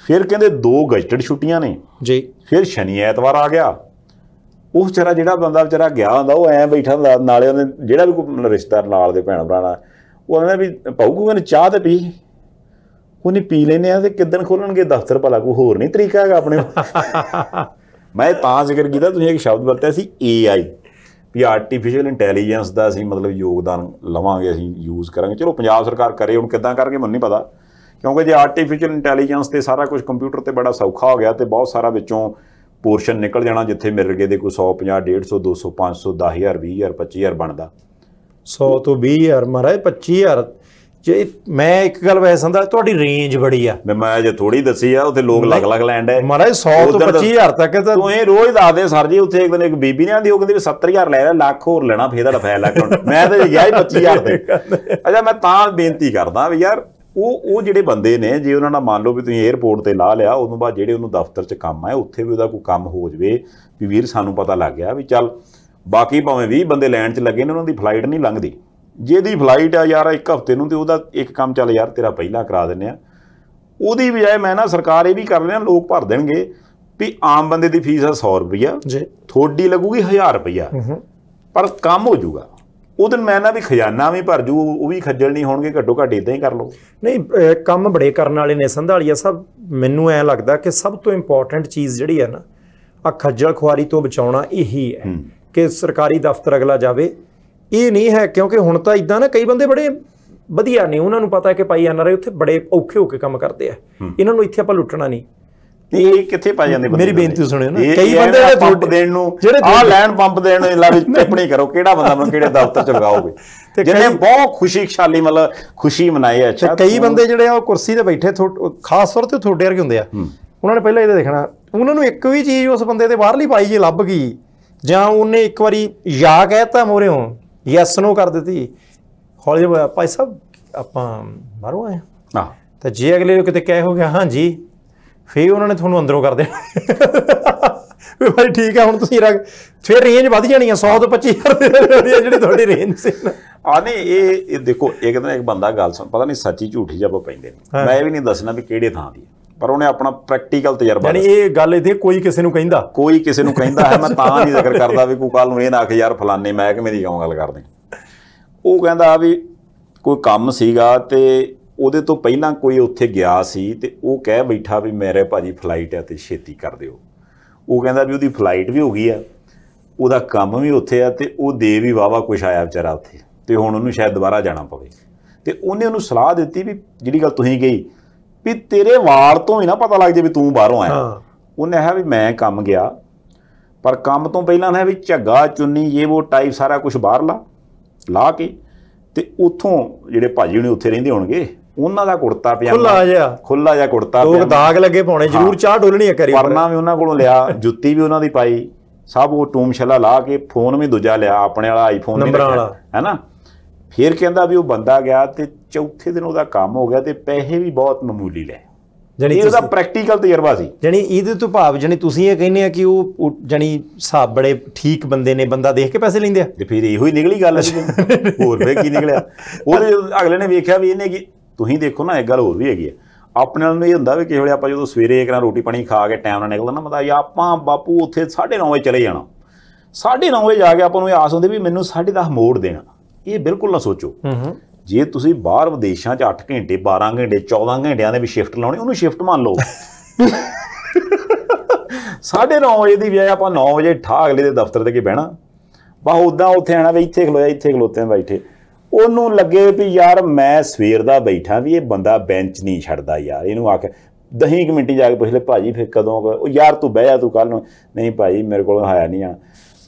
फिर कहते दो गजटेड छुट्टियां ने जी, फिर शनि ऐतवार आ गया, ਉਹ ਵਿਚਾਰਾ ਜਿਹੜਾ ਬੰਦਾ ਵਿਚਾਰਾ ਗਿਆ ਹੁੰਦਾ ਉਹ ਐਂ ਬੈਠਾ ਹੁੰਦਾ ਨਾਲੇ ਉਹਨੇ ਜਿਹੜਾ ਵੀ ਕੋਈ ਰਿਸ਼ਤੇਦਾਰ ਨਾਲ ਦੇ ਭੈਣ ਭਰਾ ਨਾਲ ਉਹ ਕਹਿੰਦਾ ਵੀ ਭਾਊ ਕੋਈ ਕਹਿੰਦੇ ਚਾਹ ਤਾਂ ਪੀ ਉਹਨੇ ਪੀ ਲੈਂਦੇ ਆ ਤੇ ਕਿੱਦਣ ਖੋਲਣਗੇ ਦਫ਼ਤਰ ਭਲਾ ਕੋਈ ਹੋਰ ਨਹੀਂ ਤਰੀਕਾ ਹੈਗਾ ਆਪਣੇ ਮੈਂ ਤਾਂ ਜ਼ਿਕਰ ਕੀਤਾ ਤੁਸੀਂ ਇੱਕ ਸ਼ਬਦ ਵਰਤਿਆ ਸੀ ਏ ਆਈ ਵੀ ਆਰਟੀਫਿਸ਼ਲ ਇੰਟੈਲੀਜੈਂਸ ਦਾ ਅਸੀਂ ਮਤਲਬ ਯੋਗਦਾਨ ਲਵਾਂਗੇ ਅਸੀਂ ਯੂਜ਼ ਕਰਾਂਗੇ ਚਲੋ ਪੰਜਾਬ ਸਰਕਾਰ ਕਰੇ ਹੁਣ ਕਿੱਦਾਂ ਕਰਕੇ ਮੈਨੂੰ ਨਹੀਂ ਪਤਾ क्योंकि जे आर्टिफिशियल इंटैलीजेंस से सारा कुछ कंप्यूटर से बड़ा सौखा हो गया तो बहुत सारा विचों पोर्शन निकल जाना जिथे मेरे के कोई सौ पाँह डेढ़ सौ दो सौ पाँच सौ दस हज़ार भी हज़ार पच्ची हज़ार बनता सौ तो भी हज़ार महाराज पच्ची हज़ार जे मैं एक गल वैसे समझदा तुहाडी रेंज बड़ी आ मैं मैं जे थोड़ी दसी आ उथे लोग अलग अलग लैंड है महाराज सौ तो पच्ची हज़ार तक तो ये रोज़ दस दे सर जी उथे एक दिन एक बीबी ने आंदी वो कहंदी सत्तर हज़ार लै लख होर लैणा फिर इहदा फैल अकाउंट मैं तो गया ही पच्ची हज़ार अच्छा मैं तां बेनती करदा भी यार वो जो बंदे ने जे उन्होंने मान लो भी तुम एयरपोर्ट पर ला लिया उस बाद जे दफ्तर च काम है उत्थे भी उसका कोई काम हो जाए भी वीर सानू पता लग गया भी चल बाकी भावें भी बंदे लैंड च लगे ने उन्होंने फ्लाइट नहीं लंघती जिहदी फ्लाइट आ यार एक हफ्ते नूं ते उहदा एक काम चल यार तेरा पहला करा दिंदे आ उहदी बजाय मैं ना सरकार ये भी कर लेना लोग भर देणगे भी आम बंदे की फीस है सौ रुपया थोड़ी लगूगी हज़ार रुपया पर काम हो जाऊगा उस दिन मैं ना भी खजाना भी भर जू वो भी खज्जल नहीं होणगे घट्टो घट इदां ही कर लो नहीं काम बड़े करने वाले ने संधालिया साहब मैनू ऐ लगता कि सब तो इंपोर्टेंट चीज़ जिहड़ी है ना आ खज्जल खुआरी तो बचाउणा यही है कि सरकारी दफ्तर अगला जावे ये नहीं है क्योंकि हुण तां इदां ना कई बंदे बड़े वधिया ने उन्होंने पता है कि भाई एन आर आई उत्थे बड़े औखे होके काम करते हैं इन्हां नू इत्थे आपां लुट्टणा नहीं मेरी बेनती सुनियो ना कई बंदे पंप देण आ लैंड पंप देण ला भी टिप्पणी करो किहड़ा बंदा मैं किहड़े दफ्तर च लगाओगे जिन्हें बहुत खुशीशाली मतलब खुशी मनाई है अच्छा कई बंदे जिहड़े आ कुर्सी ते बैठे खास तौर ते थोड़े वर्गे हुंदे आ उन्होंने पहले इहदा देखना उन्होंने नूं एक भी चीज़ उस बंदे दे बाहरली पाई जी लभ गई जां उन्हें एक वारी या कहता मोरियों यस नो कर दित्ती हौली भाई साहब आपां बाहरों आए हां ते जे अगले किते कह हो गया हां जी फिर उन्होंने थोनों अंदरों कर देना भाई ठीक है हुण तुसीं रख फिर रेंज वध जानी है सौ तो पच्ची हज़ार जी थोड़ी रेंज से आ नहीं देखो एक दिन एक बंदा गल सुन पता नहीं सच्ची झूठी जब पैंदे ने मैं भी नहीं दसना भी किहड़े थां दी पर उन्हें अपना प्रैक्टिकल तजर्बा ये गल इत्थे कोई किसी नूं कहिंदा कोई किसी नूं कहिंदा है मैं तां नहीं जिक्र करदा भी कोई कल नूं इह ना आखे यार फलाने महकमे दी क्यों गल करदे वो कहंदा भी कोई काम सीगा ते ਉਹਦੇ ਤੋਂ ਪਹਿਲਾਂ ਕੋਈ ਉੱਥੇ ਗਿਆ ਸੀ ਤੇ ਉਹ ਕਹਿ ਬੈਠਾ ਵੀ ਮੇਰੇ ਭਾਜੀ ਫਲਾਈਟ ਹੈ ਤੇ ਛੇਤੀ ਕਰ ਦਿਓ ਉਹ ਕਹਿੰਦਾ ਵੀ ਉਹਦੀ ਫਲਾਈਟ ਵੀ ਹੋ ਗਈ ਆ ਉਹਦਾ ਕੰਮ ਵੀ ਉੱਥੇ ਆ ਤੇ ਉਹ ਦੇ ਵੀ ਵਾਵਾ ਕੁਛ ਆਇਆ ਵਿਚਾਰਾ ਉੱਥੇ ਤੇ ਹੁਣ ਉਹਨੂੰ ਸ਼ਾਇਦ ਦੁਬਾਰਾ ਜਾਣਾ ਪਵੇ ਤੇ ਉਹਨੇ ਉਹਨੂੰ ਸਲਾਹ ਦਿੱਤੀ ਵੀ ਜਿਹੜੀ ਗੱਲ ਤੁਸੀਂ ਕਹੀ ਵੀ ਤੇਰੇ ਵਾਲ ਤੋਂ ਹੀ ਨਾ ਪਤਾ ਲੱਗ ਜੇ ਵੀ ਤੂੰ ਬਾਹਰੋਂ ਆਇਆ ਉਹਨੇ ਕਿਹਾ ਵੀ ਮੈਂ ਕੰਮ ਗਿਆ ਪਰ ਕੰਮ ਤੋਂ ਪਹਿਲਾਂ ਨਾ ਵੀ ਝੱਗਾ ਚੁੰਨੀ ਇਹ ਉਹ ਟਾਈਪ ਸਾਰਾ ਕੁਛ ਬਾਹਰ ਲਾ ਲਾ ਕੇ ਤੇ ਉੱਥੋਂ ਜਿਹੜੇ ਭਾਜੀ ਉਹਨੇ ਉੱਥੇ ਰਹਿੰਦੇ ਹੋਣਗੇ ਉਹਨਾਂ ਦਾ ਕੁੜਤਾ ਪਿਆ ਖੁੱਲਾ ਜਿਹਾ ਖੁੱਲਾ ਜਿਹਾ ਕੁੜਤਾ ਪਿਆ ਉਹ ਦਾਗ ਲੱਗੇ ਪਾਉਣੇ ਜ਼ਰੂਰ ਚਾਹ ਡੋਲਣੀ ਕਰੀ ਪਰਨਾ ਵੀ ਉਹਨਾਂ ਕੋਲੋਂ ਲਿਆ ਜੁੱਤੀ ਵੀ ਉਹਨਾਂ ਦੀ ਪਾਈ ਸਭ ਉਹ ਟੂਮ ਛਲਾ ਲਾ ਕੇ ਫੋਨ ਵੀ ਦੂਜਾ ਲਿਆ ਆਪਣੇ ਵਾਲਾ ਆਈਫੋਨ ਨਹੀਂ ਰੱਖਿਆ ਹੈ ਨਾ ਫਿਰ ਕਹਿੰਦਾ ਵੀ ਉਹ ਬੰਦਾ ਗਿਆ ਤੇ ਚੌਥੇ ਦਿਨ ਉਹਦਾ ਕੰਮ ਹੋ ਗਿਆ ਤੇ ਪੈਸੇ ਵੀ ਬਹੁਤ ਮਾਮੂਲੀ ਲੈ ਜਾਨੀ ਇਹਦਾ ਪ੍ਰੈਕਟੀਕਲ ਤਜਰਬਾ ਸੀ ਜਾਨੀ ਇਹਦੇ ਤੋਂ ਭਾਵ ਜਾਨੀ ਤੁਸੀਂ ਇਹ ਕਹਿੰਦੇ ਆ ਕਿ ਉਹ ਜਾਨੀ ਹਿਸਾਬ ਬੜੇ ਠੀਕ ਬੰਦੇ ਨੇ ਬੰਦਾ ਦੇਖ ਕੇ ਪੈਸੇ ਲੈਂਦੇ ਆ ਤੇ ਫਿਰ ਇਹੋ ਹੀ ਨਿਕਲੀ ਗੱਲ ਹੋਰ ਵੇ ਕੀ ਨਿਕਲਿਆ ਉਹਦੇ ਅਗਲੇ ਨੇ ਵੇਖਿਆ ਵੀ ਇਹਨੇ ਕੀ तुसीं देखो ना एक गल होर भी हैगी अपने नाल यह हुंदा वी किस वेले आपां जदों सवेरे एक ना रोटी पानी खा के टाइम नाल निकलदा ना मतलब आपां बापू उत्थे साढ़े नौ वजे चले जाना साढ़े नौ वजे जाके आपां नूं इह आस हुंदी वी मैनूं साढ़े दस मोड़ देना ये बिल्कुल ना सोचो जे तुसीं बाहर विदेशां च अठ घंटे बारह घंटे चौदह घंटियां दे वी शिफ्ट लाउणी उहनूं शिफ्ट मान लो साढ़े नौ वजे दी बजाय आपां नौ वजे ठा अगले दे दफ्तर ते के बहना बस उदां उत्थे आना वी इत्थे खलोया इत्थे खलोते बैठे ਉਹਨੂੰ ਲੱਗੇ ਵੀ ਯਾਰ ਮੈਂ ਸਵੇਰ ਦਾ ਬੈਠਾ ਵੀ ਇਹ ਬੰਦਾ ਬੈਂਚ ਨਹੀਂ ਛੱਡਦਾ ਯਾਰ ਇਹਨੂੰ ਆਖ ਦਹੀਂ ਕਮੇਟੀ ਜਾ ਕੇ ਪੁੱਛ ਲੈ ਭਾਜੀ ਫਿਰ ਕਦੋਂ ਉਹ ਯਾਰ ਤੂੰ ਬਹਿ ਜਾ ਤੂੰ ਕੱਲ ਨੂੰ ਨਹੀਂ ਭਾਈ ਮੇਰੇ ਕੋਲ ਆਇਆ ਨਹੀਂ ਆ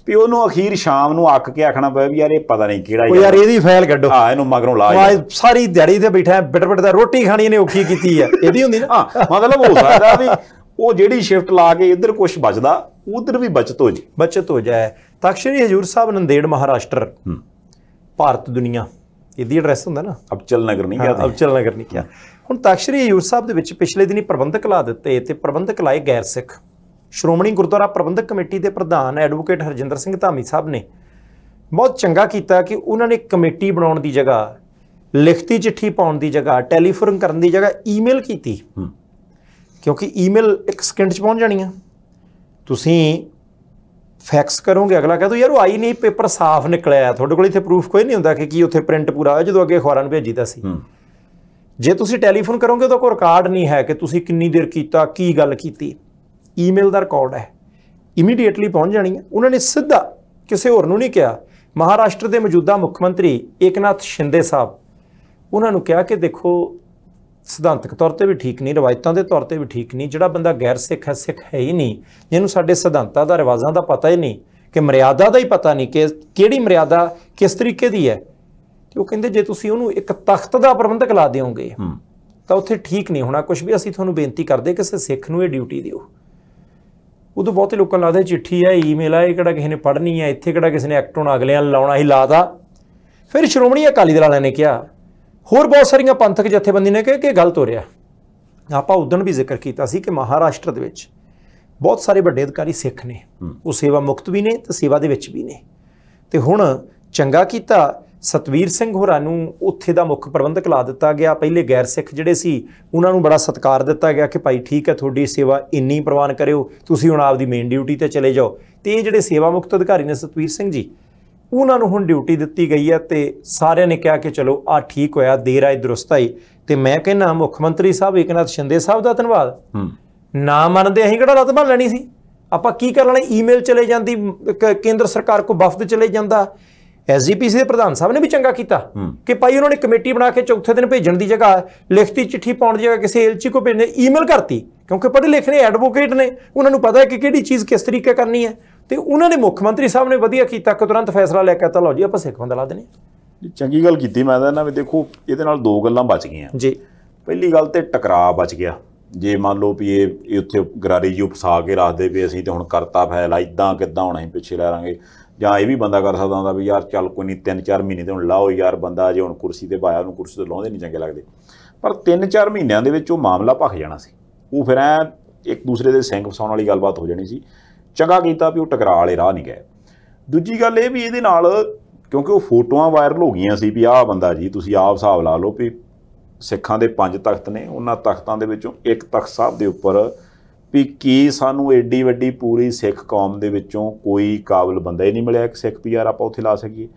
ਵੀ ਉਹਨੂੰ ਅਖੀਰ ਸ਼ਾਮ ਨੂੰ ਅੱਕ ਕੇ ਆਖਣਾ ਪਿਆ ਵੀ ਯਾਰ ਇਹ ਪਤਾ ਨਹੀਂ ਕਿਹੜਾ ਯਾਰ ਇਹਦੀ ਫਾਈਲ ਕੱਢੋ ਹਾਂ ਇਹਨੂੰ ਮਗਰੋਂ ਲਾ ਯਾਰ ਸਾਰੀ ਦਿਹਾੜੀ ਤੇ ਬੈਠਾ ਬਿਟ ਬਿਟ ਦਾ ਰੋਟੀ ਖਾਣੀ ਇਹਨੇ ਔਖੀ ਕੀਤੀ ਆ ਇਹਦੀ ਹੁੰਦੀ ਨਾ ਹਾਂ ਮਤਲਬ ਹੋ ਸਕਦਾ ਵੀ ਉਹ ਜਿਹੜੀ ਸ਼ਿਫਟ ਲਾ ਕੇ ਇੱਧਰ ਕੁਛ ਬਚਦਾ ਉਧਰ ਵੀ ਬਚਤ ਹੋ ਜੇ ਬਚਤ ਹੋ ਜਾਏ ਤਖਸ਼ਰੀ ਹਜ਼ੂਰ ਸਾਹਿਬ ਨੰਦੇੜ ਮਹਾਰਾਸ਼ਟਰ भारत दुनिया यदि एड्रैस होंगे ना अबचल नगर नहीं क्या अबचल नगर नहीं क्या हूँ तख्तश्री हजूर साहब के पिछले दिन ही प्रबंधक ला दिते तो प्रबंधक लाए गैर सिख श्रोमणी गुरुद्वारा प्रबंधक कमेटी के प्रधान एडवोकेट हरजिंदर सिंह धामी साहब ने बहुत चंगा किया कि उन्होंने कमेटी बनाने की जगह लिखती चिट्ठी पाने की जगह टैलीफोन करने की जगह ईमेल की क्योंकि ईमेल एक सेकेंड पहुँच जानी है तुसीं फैक्स करोगे, अगला कह दो यार वो आई नहीं, पेपर साफ निकलिया, थोड़े कोल इत्थे प्रूफ कोई नहीं हुंदा कि की उत्थे प्रिंट पूरा आया जो अगे अखबारां नूं भेजीदा सी। जे तुसीं टैलीफोन करोगे तो कोई रिकॉर्ड नहीं है कि तुसीं कितनी देर कीता, की गल कीती। ईमेल का रिकॉर्ड है, इमीडिएटली पहुँच जानी है। उन्होंने सीधा किसी होर नूं नहीं कहा, महाराष्ट्र के मौजूदा मुख्यमंत्री एकनाथ शिंदे साहब उन्होंने कहा कि देखो सिद्धांतक तौर पर भी ठीक नहीं, रिवायतों के तौर पर भी ठीक नहीं, जिहड़ा बंदा गैर सिख है सिख है ही नहीं, जिन्होंने साडे सिद्धांतों का रिवाजों का पता ही नहीं, कि मर्यादा का ही पता नहीं कि किहड़ी मर्यादा किस तरीके की है, तो कहिंदे जे तुसीं उहनूं एक तख्त का प्रबंधक ला दोगे तो उत्थे ठीक नहीं होना कुछ भी। असीं तुहानूं बेनती करदे किसी सिख नूं ये ड्यूटी दिओ। उदों बहुते लोगों लगता है चिट्ठी है, ईमेल है, यह किसी ने पढ़नी है, इत्थे किहड़ा किसी ने एक्ट होना अगलियां लाउणा ही लाता। फिर श्रोमणी अकाली दल वालियां ने कहा, होर बहुत सारिया पंथक जथेबंदी ने कहा कि गलत हो रहा। आपां उदण भी जिक्र कीता सी कि महाराष्ट्र दे विच बहुत सारे वड्डे अधिकारी सिख ने, वो सेवा मुक्त भी ने तो सेवा दे विच भी ने, ते हुण चंगा कीता सतवीर सिंह होरां नूं उत्थे दा मुख प्रबंधक ला दिता गया। पहले गैर सिख जिहड़े सी उन्हां नूं बड़ा सत्कार दिता गया कि भाई ठीक है तुहाडी सेवा इन्नी प्रवान करिओ, तुसीं हुण आपदी मेन ड्यूटी ते चले जाओ। ते ये जिहड़े सेवा मुक्त अधिकारी ने सतवीर सिंह जी उन्हां नूं हुण ड्यूटी दित्ती गई है, ते सारिआं ने कहा कि चलो आ ठीक होया, देर आए दुरुस्त आई। ते मैं कहना मुख मंत्री साहब एकनाथ शिंदे साहब दा धन्नवाद, ना मनदे असीं किहड़ा रत बन लैणी सी, आपां की कर लैणे। ईमेल चले जांदी, केंद्र सरकार को वफद चले जांदा। एस जी पी सी के प्रधान साहब ने भी चंगा किया कि भाई उन्होंने कमेटी बना के चौथे दिन भेजने की जगह लिखती चिट्ठी पाने की जगह किसी एलची को भेजने ईमेल करती, क्योंकि पढ़े लिखे ने एडवोकेट ने, उन्होंने पता है कि किहड़ी चीज़ किस तरीके करनी है। तो उन्होंने मुख्यमंत्री साहब ने वधिया किया कि तुरंत फैसला लैके लो जी आप सिख बंदा ला देने। चंगी गल की मैं कहना भी देखो ये दो गल्लां बच गई जी। पहली गल तो टकराव बच गया, जे मान लो भी ये उत्थे गरारी जी फसा के रखते भी असीं ते हुण करता फैसला इदां किदां होना ही पिछे लै लांगे, ਜਾਂ ਇਹ ਵੀ ਬੰਦਾ ਕਰ ਸਕਦਾ ਹੁੰਦਾ ਵੀ ਯਾਰ ਚੱਲ ਕੋਈ ਨਹੀਂ ਤਿੰਨ ਚਾਰ ਮਹੀਨੇ ਤੇ ਹੁਣ ਲਾਓ ਯਾਰ, ਬੰਦਾ ਜੇ ਹੁਣ ਕੁਰਸੀ 'ਤੇ ਪਾਇਆ ਉਹਨੂੰ ਕੁਰਸੀ ਤੋਂ ਲਾਉਂਦੇ ਨਹੀਂ ਚੰਗੇ ਲੱਗਦੇ। ਪਰ ਤਿੰਨ ਚਾਰ ਮਹੀਨਿਆਂ ਦੇ ਵਿੱਚ ਉਹ ਮਾਮਲਾ ਭਖ ਜਾਣਾ ਸੀ, ਉਹ ਫਿਰ ਐਂ ਇੱਕ ਦੂਸਰੇ ਦੇ ਸਿੰਘ ਫਸਾਉਣ ਵਾਲੀ ਗੱਲਬਾਤ ਹੋ ਜਾਣੀ ਸੀ। ਚੰਗਾ ਕੀਤਾ ਵੀ ਉਹ ਟਕਰਾਅ ਵਾਲੇ ਰਾਹ ਨਹੀਂ ਗਏ। ਦੂਜੀ ਗੱਲ ਇਹ ਵੀ ਇਹਦੇ ਨਾਲ ਕਿਉਂਕਿ ਉਹ ਫੋਟੋਆਂ ਵਾਇਰਲ ਹੋ ਗਈਆਂ ਸੀ ਵੀ ਆਹ ਬੰਦਾ ਜੀ, ਤੁਸੀਂ ਆਪ ਹਿਸਾਬ ਲਾ ਲਓ ਵੀ ਸਿੱਖਾਂ ਦੇ ਪੰਜ ਤਖਤ ਨੇ, ਉਹਨਾਂ ਤਖਤਾਂ ਦੇ ਵਿੱਚੋਂ ਇੱਕ ਤਖਤ ਸਾਹਿਬ ਦੇ ਉੱਪਰ ਵੀ ਕੀ ਸਾਨੂੰ ਐਡੀ ਵੱਡੀ ਪੂਰੀ ਸਿੱਖ ਕੌਮ ਦੇ ਵਿੱਚੋਂ ਕੋਈ ਕਾਬਲ ਬੰਦਾ ਹੀ ਨਹੀਂ ਮਿਲਿਆ ਕਿ ਸਿੱਖ ਪੀਆਰ ਆਪਾਂ ਉੱਥੇ ਲਾ ਸਕੀਏ।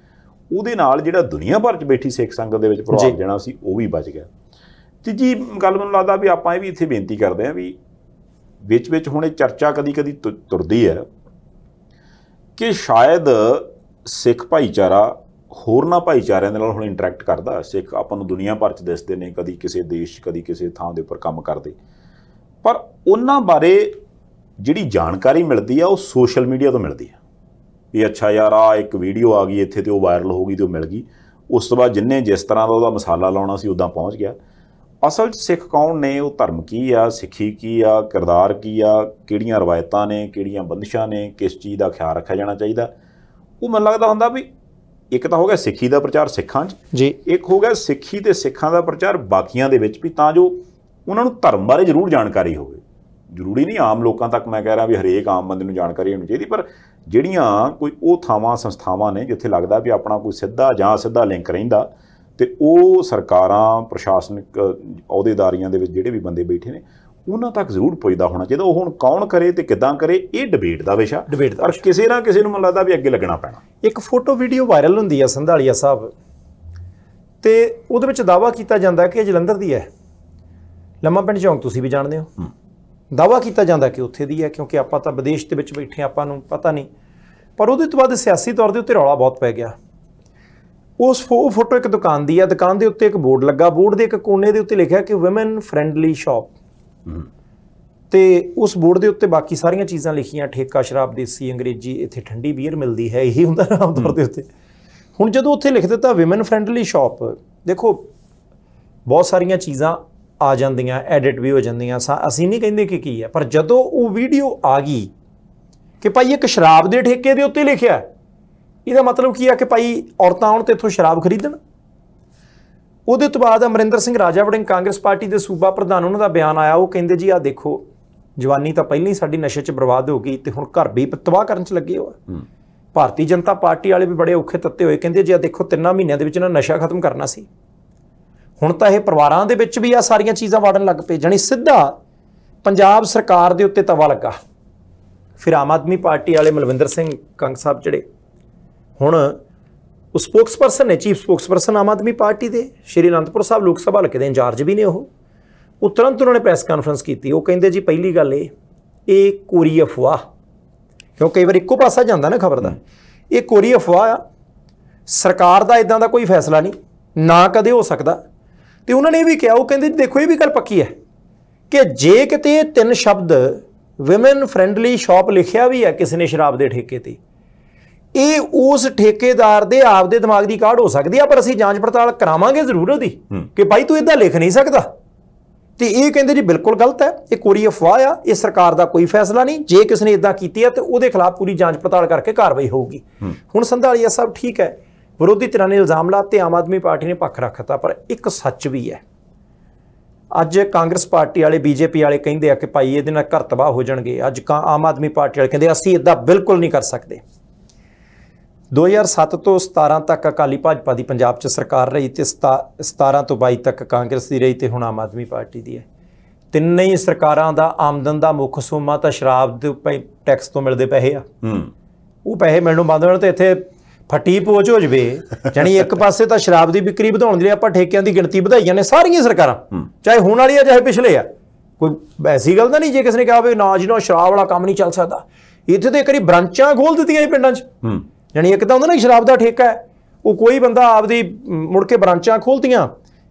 ਉਹਦੇ ਨਾਲ ਜਿਹੜਾ ਦੁਨੀਆ ਭਰ 'ਚ ਬੈਠੀ ਸਿੱਖ ਸੰਗਤ ਦੇ ਵਿੱਚ ਪ੍ਰਭਾਵ ਜਾਣਾ ਸੀ ਉਹ ਵੀ ਬਚ ਗਿਆ। ਤੀਜੀ ਗੱਲ ਮੈਨੂੰ ਲੱਗਦਾ ਵੀ ਆਪਾਂ ਇਹ ਵੀ ਇੱਥੇ ਬੇਨਤੀ ਕਰਦੇ ਹਾਂ ਵੀ ਵਿੱਚ ਵਿੱਚ ਹੁਣ ਇਹ ਚਰਚਾ ਕਦੀ ਕਦੀ ਤੁਰਦੀ ਹੈ ਕਿ ਸ਼ਾਇਦ ਸਿੱਖ ਭਾਈਚਾਰਾ ਹੋਰਨਾਂ ਭਾਈਚਾਰਿਆਂ ਦੇ ਨਾਲ ਹੁਣ ਇੰਟਰੈਕਟ ਕਰਦਾ। ਸਿੱਖ ਆਪਾਂ ਨੂੰ ਦੁਨੀਆ ਭਰ 'ਚ ਦਿਸਦੇ ਨੇ, ਕਦੀ ਕਿਸੇ ਦੇਸ਼ ਕਦੀ ਕਿਸੇ ਥਾਂ ਦੇ ਉੱਪਰ ਕੰਮ ਕਰਦੇ, पर उन्हां बारे जिहड़ी जानकारी मिलती है वो सोशल मीडिया तो मिलती है भी अच्छा यार आ एक वीडियो आ गई इत्थे ते वो वायरल हो गई तो मिल गई, उस तो बाद जिन्हें जिस तरह का वह मसाला लाना सी उदा पहुँच गया। असल सिख कौन ने, वो धर्म की आ, सिखी की आ, किरदार की आ, किहड़ियां रवायतां ने, किहड़ियां बंदिशां ने, किस चीज़ का ख्याल रखा जाना चाहिए। वो मैं लगता हुंदा भी एक तो हो गया सिखी का प्रचार सिखां जी, एक हो गया सिखी ते सिखां का प्रचार बाकियां दे विच भी तां जो उन्होंने धर्म बारे जरूर जानकारी हो। जरूरी नहीं आम लोगों तक मैं कह रहा भी हरेक आम बंदे नूं जानकारी होनी चाहिए, पर जिहड़ियां कोई वो थावां संस्थावां ने जिथे लगता भी अपना कोई सीधा जां सीधा लिंक रहिंदा ते वो सरकारां प्रशासनिक अहुदेदारियां दे विच जिहड़े भी बंदे बैठे ने उन्हां तक जरूर पहुंचदा होना चाहिए। वो हुण कौन करे ते किदां करे ये डिबेट का विशा, डिबेट पर किसी ना किसी नूं लगदा भी अगे लगना पैना। एक फोटो वीडियो वायरल हुंदी है संधालिया साहब ते उहदे विच दावा कीता जांदा कि जलंधर दी है, लम्मा पिंड चौंक तुसीं भी जानते हो, दावा किया जाता कि उत्थे दी है क्योंकि आपां तां विदेश दे विच बैठे आपां नूं पता नहीं। पर उहदे तों बाद सियासी तौर दे उत्ते रौला बहुत पै गया। उस फो फोटो एक दुकान दी है, दुकान दे उत्ते एक बोर्ड लगा, बोर्ड दे एक कोने दे उत्ते लिखिया कि वुमेन फ्रेंडली शॉप, तो उस बोर्ड दे उत्ते बाकी सारियां चीज़ां लिखियां, ठेका शराब देसी अंग्रेजी, इत्थे ठंडी बीयर मिलदी है, यही हुंदा आम तौर दे उत्ते। हुण जदों उत्थे लिख दित्ता वुमेन फ्रेंडली शॉप, देखो बहुत सारियां चीज़ां आ जांदियां, एडिट भी हो जांदियां, असीं नहीं कहिंदे कि की है, पर जदों वो वीडियो आ गई कि भाई एक शराब के ठेके दे उत्ते लिखिया, इहदा मतलब की है कि भाई औरतां आउण ते इत्थों शराब खरीदण। उहदे तों बाद अमरिंदर सिंह राजा वड़िंग कांग्रेस पार्टी के सूबा प्रधान, उन्हां दा बयान आया, वो कहिंदे जी आ देखो जवानी तां पहिली साडी नशे च बर्बाद हो गई ते हुण घर भी तबाह करन च लगे हो। भारतीय जनता पार्टी वाले भी बड़े औखे तत्ते होए, कहिंदे जी आ देखो तिन्नां महीनियां दे विच इन्हां नशा खत्म करना सी, हुण तां इह परिवारां दे विच भी आ सारियां चीज़ां वाड़न लग पे। जानी सीधा पंजाब सरकार दे उत्ते तवा लगा, फिर आम आदमी पार्टी वाले मलविंदर सिंह कंग साहब जिहड़े हुण स्पोक्सपर्सन ने, चीफ स्पोक्सपर्सन आम आदमी पार्टी के श्री आनंदपुर साहब लोक सभा हल्के के इंचार्ज भी ने, वो तुरंत उन्होंने प्रेस कॉन्फ्रेंस की। वो कहिंदे जी पहली गल ये कोरी अफवाह, क्यों कई बार इक्को पासा जाता ना खबर का, ये कोरी अफवाह सरकार का इदा का कोई फैसला नहीं ना कदे हो सकता। तो उन्होंने भी कहा, वो कहिंदे देखो ये भी गल पक्की है कि जे किते तीन शब्द विमेन फ्रेंडली शॉप लिखिया भी है किसी ने शराब के ठेके ते, ये उस ठेकेदार दे आपदे दिमाग की काढ़ हो सकती है, पर असीं जांच पड़ताल करावांगे जरूर उहदी कि भाई तू इदा लिख नहीं सकता। तो ये कहिंदे जी बिल्कुल गलत है, ये कोरी अफवाह आ, ये सरकार का कोई फैसला नहीं, जे किसी ने इदा की है तो वो खिलाफ पूरी जांच पड़ताल करके कार्रवाई होगी। हुण संधालिया साहब ठीक है, विरोधी धिरां ने इल्जाम लाते, आम आदमी पार्टी ने पक्ष रखता, पर एक सच भी है। अज कांग्रेस पार्टी वाले बीजेपी वाले कहिंदे आ कि भाई इहदे नाल घर तबाह हो जाणगे, अज आम आदमी पार्टी वाले कहिंदे असीं इदा बिल्कुल नहीं कर सकते। दो हज़ार सत्त तो सतारह तक अकाली भाजपा की पंजाब च सरकार रही, तो सता सतारह तो बाई तक कांग्रेस की रही, तो हुण आम आदमी पार्टी की है। तिन्ने ही सरकारां दा आमदन का मुख्य सोमा तो शराब के टैक्स तो मिलते पैसे आ, वो पैसे मिलणों बंद होण ते इत्थे फटी पोच हो जाए। जानी एक पासे तो शराब की बिक्री वधाउण लई आपां ठेकिਆਂ की गिणती वधाई ने सारियां सरकारां, चाहे हुण वाली आ चाहे पिछले आ, कोई ऐसी गल तो नहीं जे किसी ने कहा भी ना जी ना शराब वाला काम नहीं चल सकता। इत्थे तो एक बारी ब्रांचां खोल दित्तियां पिंडां च, यानी एक तो होंगे ना शराब का ठेका है, वो कोई बंदा आपकी मुड़ के ब्रांचा खोलतियाँ,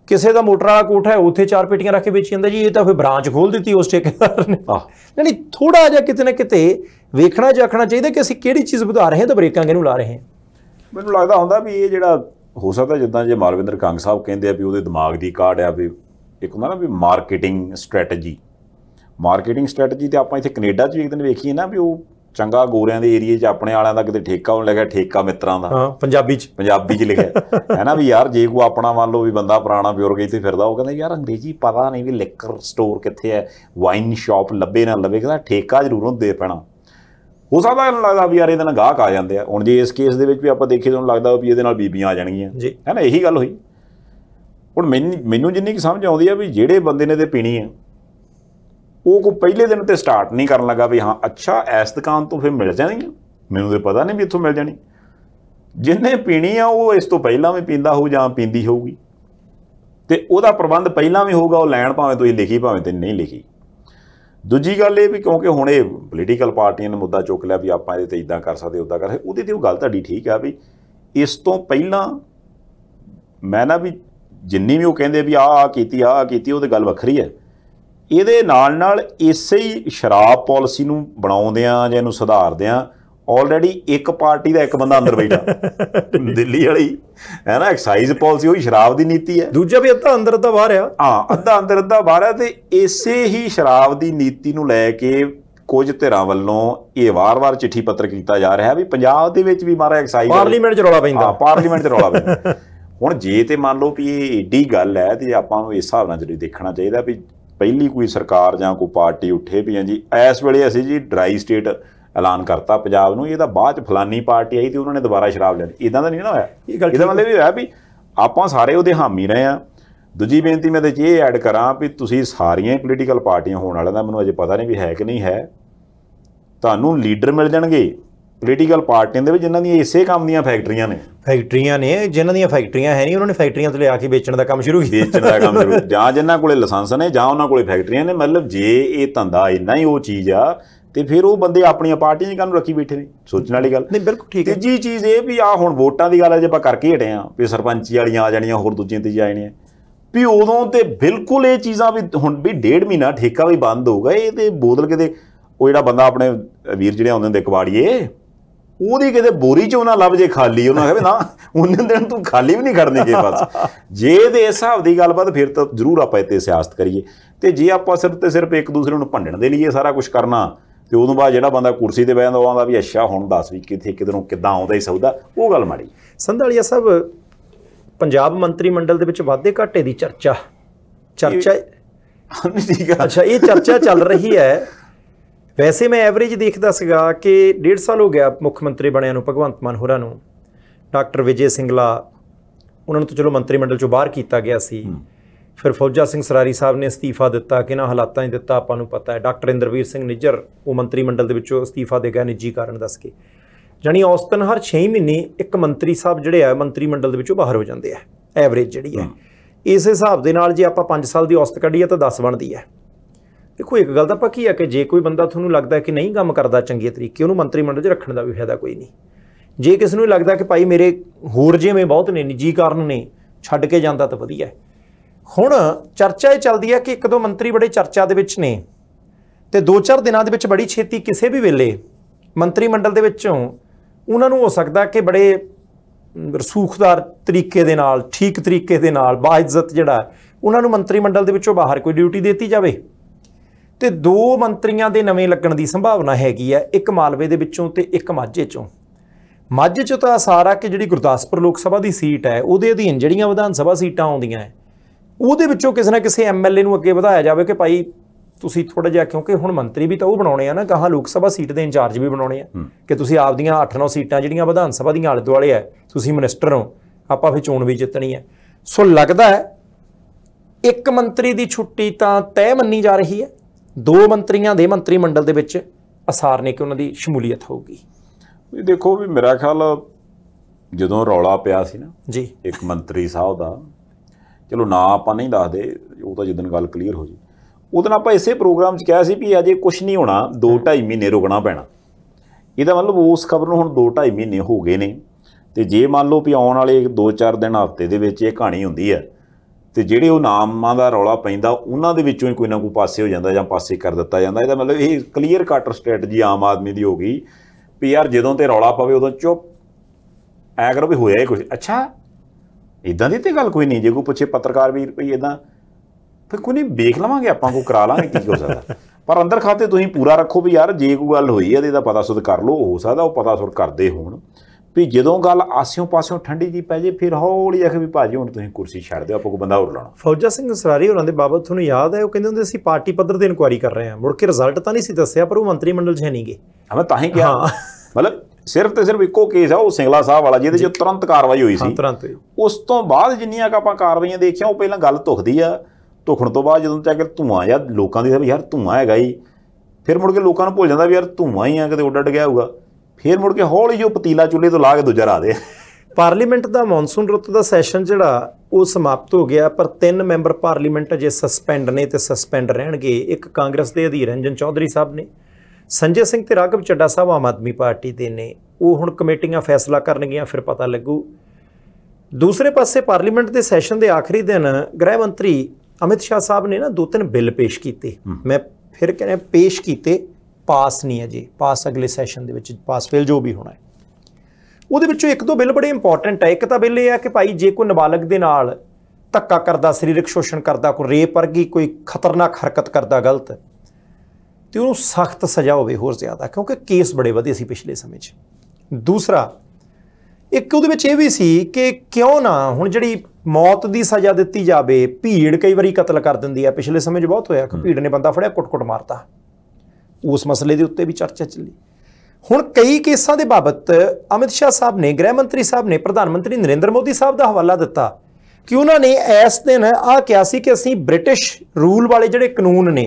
किसी का मोटर वाला कोठ है उत्थे चार पेटियां रख के बेची जाता जी, ये तो फिर ब्रांच खोल दी उस ठेकेदार ने। यानी थोड़ा जहा कितने कितने वेखना जाखना चाहिए कि असीं किहड़ी चीज़ वधा रहे हैं तो ब्रेकां किहनूं ला रहे हैं। मैनूं लगदा हुंदा भी ये जिहड़ा हो सकदा जिद्दां जे मालविंदर कंग साहब कहिंदे आ भी उहदे दिमाग दी काढ़ आ, भी एक हुंदा ना भी मार्केटिंग स्ट्रैटेजी, मार्केटिंग स्ट्रैटेजी तो आपां इत्थे कनेडा च एक दिन वेखीए ना भी वो ਚੰਗਾ ਗੋਰਿਆਂ ਦੇ ਏਰੀਏ 'ਚ ਆਪਣੇ ਵਾਲਿਆਂ ਦਾ ਕਿਤੇ ਠੇਕਾ ਹੋਣ ਲੱਗਿਆ, ਠੇਕਾ ਮਿੱਤਰਾਂ ਦਾ, ਹਾਂ ਪੰਜਾਬੀ 'ਚ ਪੰਜਾਬੀ 'ਚ ਲਿਖਿਆ ਹੈ ਨਾ ਵੀ ਯਾਰ ਜੇ ਕੋ ਆਪਣਾ ਮੰਨ ਲਓ ਵੀ ਬੰਦਾ ਪੁਰਾਣਾ ਬਿਊਰੋਕ੍ਰੇਸੀ ਤੇ ਫਿਰਦਾ, ਉਹ ਕਹਿੰਦਾ ਯਾਰ ਅੰਗਰੇਜ਼ੀ ਪਤਾ ਨਹੀਂ ਵੀ ਲਿਕਰ ਸਟੋਰ ਕਿੱਥੇ ਹੈ, ਵਾਈਨ ਸ਼ਾਪ ਲੱਭੇ ਨਾ ਲੱਭੇ, ਕਹਿੰਦਾ ਠੇਕਾ ਜ਼ਰੂਰ ਉਹਨੂੰ ਦੇ ਪੈਣਾ। ਹੋ ਸਕਦਾ ਇਹਨੂੰ ਲੱਗਦਾ ਵੀ ਯਾਰ ਇਹਦੇ ਨਾਲ ਗਾਹਕ ਆ ਜਾਂਦੇ ਆ। ਹੁਣ ਜੇ ਇਸ ਕੇਸ ਦੇ ਵਿੱਚ ਵੀ ਆਪਾਂ ਦੇਖੀਏ ਤੁਹਾਨੂੰ ਲੱਗਦਾ ਵੀ ਇਹਦੇ ਨਾਲ ਬੀਬੀਆਂ ਆ ਜਾਣਗੀਆਂ ਹੈ ਨਾ, ਇਹੀ ਗੱਲ ਹੋਈ। ਹੁਣ ਮੈਨੂੰ ਮੈਨੂੰ ਜਿੰਨੀ ਕੁ ਸਮਝ ਆਉਂਦੀ ਆ ਵੀ ਜਿਹੜੇ ਬੰਦੇ ਨੇ ਤੇ ਪੀਣੀ ਆ वो को पहले दिन तो स्टार्ट नहीं करन लगा भी हाँ अच्छा इस दुकान तो फिर मिल जाएगी, मैनू तो पता नहीं भी इतों मिल जानी, जिन्हें पीनी आ वो इस तो पहला भी पींदा हो जां पींदी होगी, तो वह प्रबंध पहला भी होगा, वो लैन भावें तुसीं लिखी भावें तुसीं नहीं लिखी। दूजी गल ये भी क्योंकि हुण ये पोलीटिकल पार्टियां ने मुद्दा चुक लिया भी आपां इहदे ते इदां कर सकदे उदां कर सकदे, उहदे ते गल तुहाडी ठीक है भी इस तो पहला मैं ना भी जिन्नी भी वो कहिंदे भी आह कीती आह कीती वो तो गल वखरी है। ਇਹਦੇ ਨਾਲ ਨਾਲ ਇਸੇ ਹੀ ਸ਼ਰਾਬ ਪਾਲਿਸੀ ਨੂੰ ਬਣਾਉਂਦੇ ਆ ਜਾਂ ਇਹਨੂੰ ਸੁਧਾਰਦੇ ਆ ਆਲਰੇਡੀ ਇੱਕ ਪਾਰਟੀ ਦਾ ਇੱਕ ਬੰਦਾ ਅੰਦਰ ਬੈਠਾ ਦਿੱਲੀ ਵਾਲੀ ਹੈ ਨਾ, ਐਕਸਾਈਜ਼ ਪਾਲਿਸੀ ਉਹੀ ਸ਼ਰਾਬ ਦੀ ਨੀਤੀ ਹੈ, ਦੂਜਾ ਵੀ ਅੱਧਾ ਅੰਦਰ ਅੱਧਾ ਬਾਹਰ ਆ, ਹਾਂ ਅੱਧਾ ਅੰਦਰ ਅੱਧਾ ਬਾਹਰ ਆ। ਤੇ ਇਸੇ ਹੀ ਸ਼ਰਾਬ ਦੀ ਨੀਤੀ ਨੂੰ ਲੈ ਕੇ ਕੁਝ ਧਿਰਾਂ ਵੱਲੋਂ ਇਹ ਵਾਰ-ਵਾਰ ਚਿੱਠੀ ਪੱਤਰ ਕੀਤਾ ਜਾ ਰਿਹਾ ਵੀ ਪੰਜਾਬ ਦੇ ਵਿੱਚ ਵੀ ਮਾਰਾ ਐਕਸਾਈਜ਼ ਪਾਰਲੀਮੈਂਟ 'ਚ ਰੌਲਾ ਪੈਂਦਾ, ਹਾਂ ਪਾਰਲੀਮੈਂਟ 'ਚ ਰੌਲਾ ਪੈਂਦਾ। ਹੁਣ ਜੇ ਤੇ ਮੰਨ ਲਓ ਵੀ ਇਹ ਏਡੀ ਗੱਲ ਹੈ ਤੇ ਆਪਾਂ ਨੂੰ ਇਸ ਹਿਸਾਬ ਨਾਲ ਜ਼ਰੂਰ ਦੇਖਣਾ ਚਾਹੀਦਾ ਵੀ पहली कोई सरकार जां कोई पार्टी उठे भी हैं जी इस वेले असीं जी ड्राई स्टेट ऐलान करता पंजाब नूं, इहदा बाद फलानी पार्टी आई तो उन्होंने दोबारा शराब लेनी, इदां दा नहीं ना होया। इहदा मतलब ये होया भी आपां सारे उहदे हामी रहे आ। दूजी बेनती मैं ये ऐड करां भी तुसीं सारियां पोलीटिकल पार्टियां होण वाला दा मैनूं अजे पता नहीं भी है कि नहीं है, तुहानूं लीडर मिल जाणगे पोलीटिकल पार्टियां दे विच जिन्हां दी इसे काम दीयां फैक्ट्रियां ने ਫੈਕਟਰੀਆਂ ਨੇ ਜਿਨ੍ਹਾਂ ਦੀਆਂ ਫੈਕਟਰੀਆਂ ਹੈ ਨਹੀਂ, ਉਹਨਾਂ ਨੇ ਫੈਕਟਰੀਆਂ ਤੋਂ ਲਿਆ ਕੇ ਵੇਚਣ ਦਾ ਕੰਮ ਸ਼ੁਰੂ ਕੀਤਾ, ਵੇਚਣ ਦਾ ਕੰਮ ਸ਼ੁਰੂ, ਜਾਂ ਜਿਨ੍ਹਾਂ ਕੋਲੇ ਲਾਇਸੈਂਸ ਨੇ ਜਾਂ ਉਹਨਾਂ ਕੋਲੇ ਫੈਕਟਰੀਆਂ ਨੇ। ਮਤਲਬ ਜੇ ਇਹ ਧੰਦਾ ਇੰਨਾ ਹੀ ਉਹ ਚੀਜ਼ ਆ ਤੇ ਫਿਰ ਉਹ ਬੰਦੇ ਆਪਣੀਆਂ ਪਾਰਟੀਆਂ 'ਚ ਕਾਹਨੂੰ ਰੱਖੀ ਬੈਠੇ ਨੇ, ਸੋਚਣ ਵਾਲੀ ਗੱਲ ਨਹੀਂ, ਬਿਲਕੁਲ ਠੀਕ ਹੈ। ਤੀਜੀ ਚੀਜ਼ ਇਹ ਵੀ ਆ ਹੁਣ ਵੋਟਾਂ ਦੀ ਗੱਲ ਹੈ ਜੇ ਆਪਾਂ ਕਰਕੇ ਹਟੇ ਹਾਂ ਵੀ ਸਰਪੰਚੀ ਵਾਲੀਆਂ ਆ ਜਾਣੀਆਂ, ਹੋਰ ਦੂਜੀਆਂ ਤੀਜੀਆਂ ਆ ਜਾਣੀਆਂ, ਵੀ ਉਦੋਂ ਤੇ ਬਿਲਕੁਲ ਇਹ ਚੀਜ਼ਾਂ ਵੀ ਹੁਣ ਵੀ ਡੇਢ ਮਹੀਨਾ ਠੇਕਾ ਵੀ ਬੰਦ ਹੋਊਗਾ। ਇਹ ਤੇ ਬੋਤਲ ਕਿਤੇ ਉਹ ਜਿਹੜਾ ਬੰਦਾ ਆਪਣੇ ਵੀਰ ਜਿਹੜੇ ਆਉਂਦੇ ਹੁੰਦੇ ਕਬਾੜੀਏ ਉਹਦੀ ਕਿਤੇ ਬੋਰੀ 'ਚ ਉਹਨਾਂ ਲੱਭ ਜੇ ਖਾਲੀ, ਉਹਨਾਂ ਕਹੇ ਨਾ ਉਹਨੇ ਦਿਨ ਤੂੰ ਖਾਲੀ ਵੀ ਨਹੀਂ ਖੜਨੀ ਗਈ ਬਸ। ਜੇ ਇਹਦੇ ਹਿਸਾਬ ਦੀ ਗੱਲਬਾਤ ਫਿਰ ਤਾਂ ਜ਼ਰੂਰ ਆਪਾਂ ਇੱਥੇ ਸਿਆਸਤ ਕਰੀਏ, ਅਤੇ ਜੇ ਆਪਾਂ ਸਿਰਫ ਅਤੇ ਸਿਰਫ ਇੱਕ ਦੂਸਰੇ ਨੂੰ ਭੰਡਣ ਦੇ ਲਈ ਇਹ ਸਾਰਾ ਕੁਛ ਕਰਨਾ ਅਤੇ ਉਦੋਂ ਬਾਅਦ ਜਿਹੜਾ ਬੰਦਾ ਕੁਰਸੀ 'ਤੇ ਬਹਿ ਜਾਂਦਾ ਉਹ ਆਉਂਦਾ ਵੀ ਅੱਛਾ ਹੁਣ ਦੱਸ ਵੀ ਕਿੱਥੇ ਕਿਧਰੋਂ ਕਿੱਦਾਂ ਆਉਂਦਾ ਹੀ ਸੌਦਾ, ਉਹ ਗੱਲ ਮਾੜੀ। ਸੰਧਾਲੀਆ ਸਾਹਿਬ, ਪੰਜਾਬ ਮੰਤਰੀ ਮੰਡਲ ਦੇ ਵਿੱਚ ਵਾਧੇ ਘਾਟੇ ਦੀ ਚਰਚਾ ਚਰਚਾ ਠੀਕ ਆ, ਅੱਛਾ ਇਹ ਚਰਚਾ ਚੱਲ ਰਹੀ ਹੈ। वैसे मैं एवरेज देखता सगा कि डेढ़ साल हो गया मुख्य मंत्री बनिया भगवंत मान होरां नूं, डॉक्टर विजय सिंगला उन्होंने तो चलो मंत्रीमंडल चों बाहर किया गया सी, फिर फौजा सिंह सरारी साहब ने इस्तीफा दिता कि हालातों ही दिता आपां नूं पता है। डॉक्टर इंद्रवीर सिंह निज्जर वो मंत्रीमंडल दे विचों इस्तीफा दे गए निजी कारण दस के। जानी औसतन हर छे महीने एक मंत्री साहब जिहड़े आ मंत्रीमंडल दे विचों बाहर हो जाते हैं, एवरेज जिहड़ी है। इस हिसाब के नाल जे आपां पाँच साल की औसत कढ़ीए तो दस बनती है। देखो एक गल तो पक्की है कि जे कोई बंदा तुहानूं लगता है कि नहीं काम करता चंगे तरीके, उन्होंने मंत्रीमंडल 'च रखण का भी फायदा कोई नहीं। जे किसी नूं लगता कि भाई मेरे होर जिवें बहुत ने निजी कारण ने छड्ड के जांदा तां वधिया है। हुण चर्चा ये चलती है कि एक दो मंत्री बड़े चर्चा दे विच ने ते दो चार दिनां दे विच बड़ी छेती किसी भी वेले मंत्रीमंडल दे विचों उन्हां नूं हो सकदा कि बड़े रसूखदार तरीके दे नाल ठीक तरीके दे नाल बाइज्जत जिहड़ा उन्हां नूं मंत्रीमंडल दे विचों बाहर कोई ड्यूटी देती जावे ते दो मंत्रियों के नवें लगन की संभावना हैगी है, एक मालवे दे विचों ते एक माझे चों। माझे चों तां सारा कि जिहड़ी गुरदासपुर लोक सभा की सीट है उहदे अधीन जिहड़ियां विधान सभा सीटां आउंदियां है उहदे विचों किसी ना किसी एम एल ए नूं अगे वधाया जावे कि भाई तुसीं थोड़ा जिहा, क्योंकि हुण मंत्री भी तां उह बनाउणे आ ना, कहाँ लोक सभा सीट दे इंचार्ज भी बनाउणे आ कि तुसीं आपदियां अठ नौ सीटां जिहड़ियां विधान सभा दीआं आले दुआले है तुसीं मिनिस्टर हो, आपां फिर चोण भी जितनी है। सो लगदा है एक मंत्री की छुट्टी तां तय मन्नी जा रही है, दो मंत्रियों के मंत्रीमंडल दे विच असारने के उन्होंने शमूलीयत होगी। देखो भी मेरा ख्याल जो रौला पिया सी ना जी एक मंत्री साहब का, चलो ना आप नहीं दसदे वो तो जिदन गल क्लीयर हो जी उदन आप इसे प्रोग्राम कहा सी भी अजे कुछ नहीं होना, दो ढाई महीने रुकना पैना। यदा मतलब उस खबर में हुण दो ढाई महीने हो गए ने ते जे मान लो भी आने वाले दो चार दिन हफ्ते दे विच कहानी हुंदी है तो जिहड़े वो नामां दा रौला पैंदा उन्हां दे विच्चों ही कोई ना कोई पासे हो जाता जां पासे कर दिता जाता। इहदा मतलब ये क्लीयर कट स्ट्रैटजी आम आदमी की हो गई भी यार जदों ते रौला पवे उदों चुप ऐ करो भी होया ही कुछ अच्छा इदां दी ते गल कोई नहीं। जे कोई पुछे पत्रकार भी भई इदां फिर कोई नहीं वेख लवांगे आपां कोई करा लांगे की हो सकदा, पर अंदर खाते तुसीं पूरा रखो भी यार जे कोई गल होई है ते इहदा पता सुध कर लो। हो सकदा वो पता सुध करदे होण भी जदों गल आसियों पासियों ठंडी जी पै जाए फिर हौली आख भी भाजी हुण तुसीं कुर्सी छड्ड दिओ आपां कोई बंदा होर लाणा। फौजा सिंह सरारी होरां दे बाबत तुहानूं याद है वो कहिंदे हुंदे सी पार्टी पद्धर ते इनकुआरी कर रहे हैं, मुड़ के रिजल्ट तां नहीं सी दस्सिया पर वो मंत्रीमंडल 'च है नहीं गे। मैं तां ही कहा मतलब सिर्फ तो सिर्फ इक्को केस है वो सिंगला साहब वाला जिहदे 'च तुरंत कार्रवाई हुई सी, तुरंत उस तो बाद जिन्नियां आपां कार्रवाईआं देखियां वो पहलां गल धुखदी आ, धुखण तो बाद जदों तक धुआं या लोकां दी यार धुआं हैगा ही फिर मुड़ के लोकां नूं भुल जांदा भी यार धुआं ही आ किते उड्ड गया होगा, फिर मुड़ के हौली जो पतीला चूल्हे तो ला के दूजा रा दे। पार्लीमेंट का मॉनसून रुत का सैशन जिहड़ा वो समाप्त हो गया, पर तीन मैंबर पार्लीमेंट अजे सस्पेंड ने ते सस्पेंड रहणगे। एक कांग्रेस के अधीर रंजन चौधरी साहब ने, संजय सिंह ते राघव चड्डा साहब आम आदमी पार्टी के ने, वो हुण कमेटियां फैसला करनगियां फिर पता लगू। दूसरे पासे पार्लीमेंट के सैशन के आखिरी दिन गृह मंत्री अमित शाह साहब ने ना दो तीन बिल पेश किए, मैं फिर कहना पेश किए पास नहीं है जी, पास अगले सैशन दे विच पास फेल जो भी होना है। उहदे विचों एक दो बिल बड़े इंपॉर्टेंट है। एक तो बिल यह है कि भाई जे कोई नाबालग दे नाल धक्का करता, सरीरक शोषण करता, कोई रेप वर्गी कोई खतरनाक हरकत करता गलत तो उन्होंने सख्त सज़ा होवे होर ज़्यादा, क्योंकि केस बड़े वधे सी पिछले समय च। दूसरा एक उहदे विच इह वी सी कि क्यों ना हुण जिहड़ी मौत की सज़ा दिती जावे, भीड़ कई बारी कतल कर दिंदी है, पिछले समय च बहुत होया कि भीड़ ने बंदा फड़िया कुट कुट मारता, उस मसले के उत्ते भी चर्चा चली। हुण कई केसां दे बाबत अमित शाह साहब ने, गृह मंत्री साहब ने प्रधानमंत्री नरेंद्र मोदी साहब का हवाला दिता कि उन्होंने इस दिन आ कहा सी कि असीं ब्रिटिश रूल वाले जिहड़े कानून ने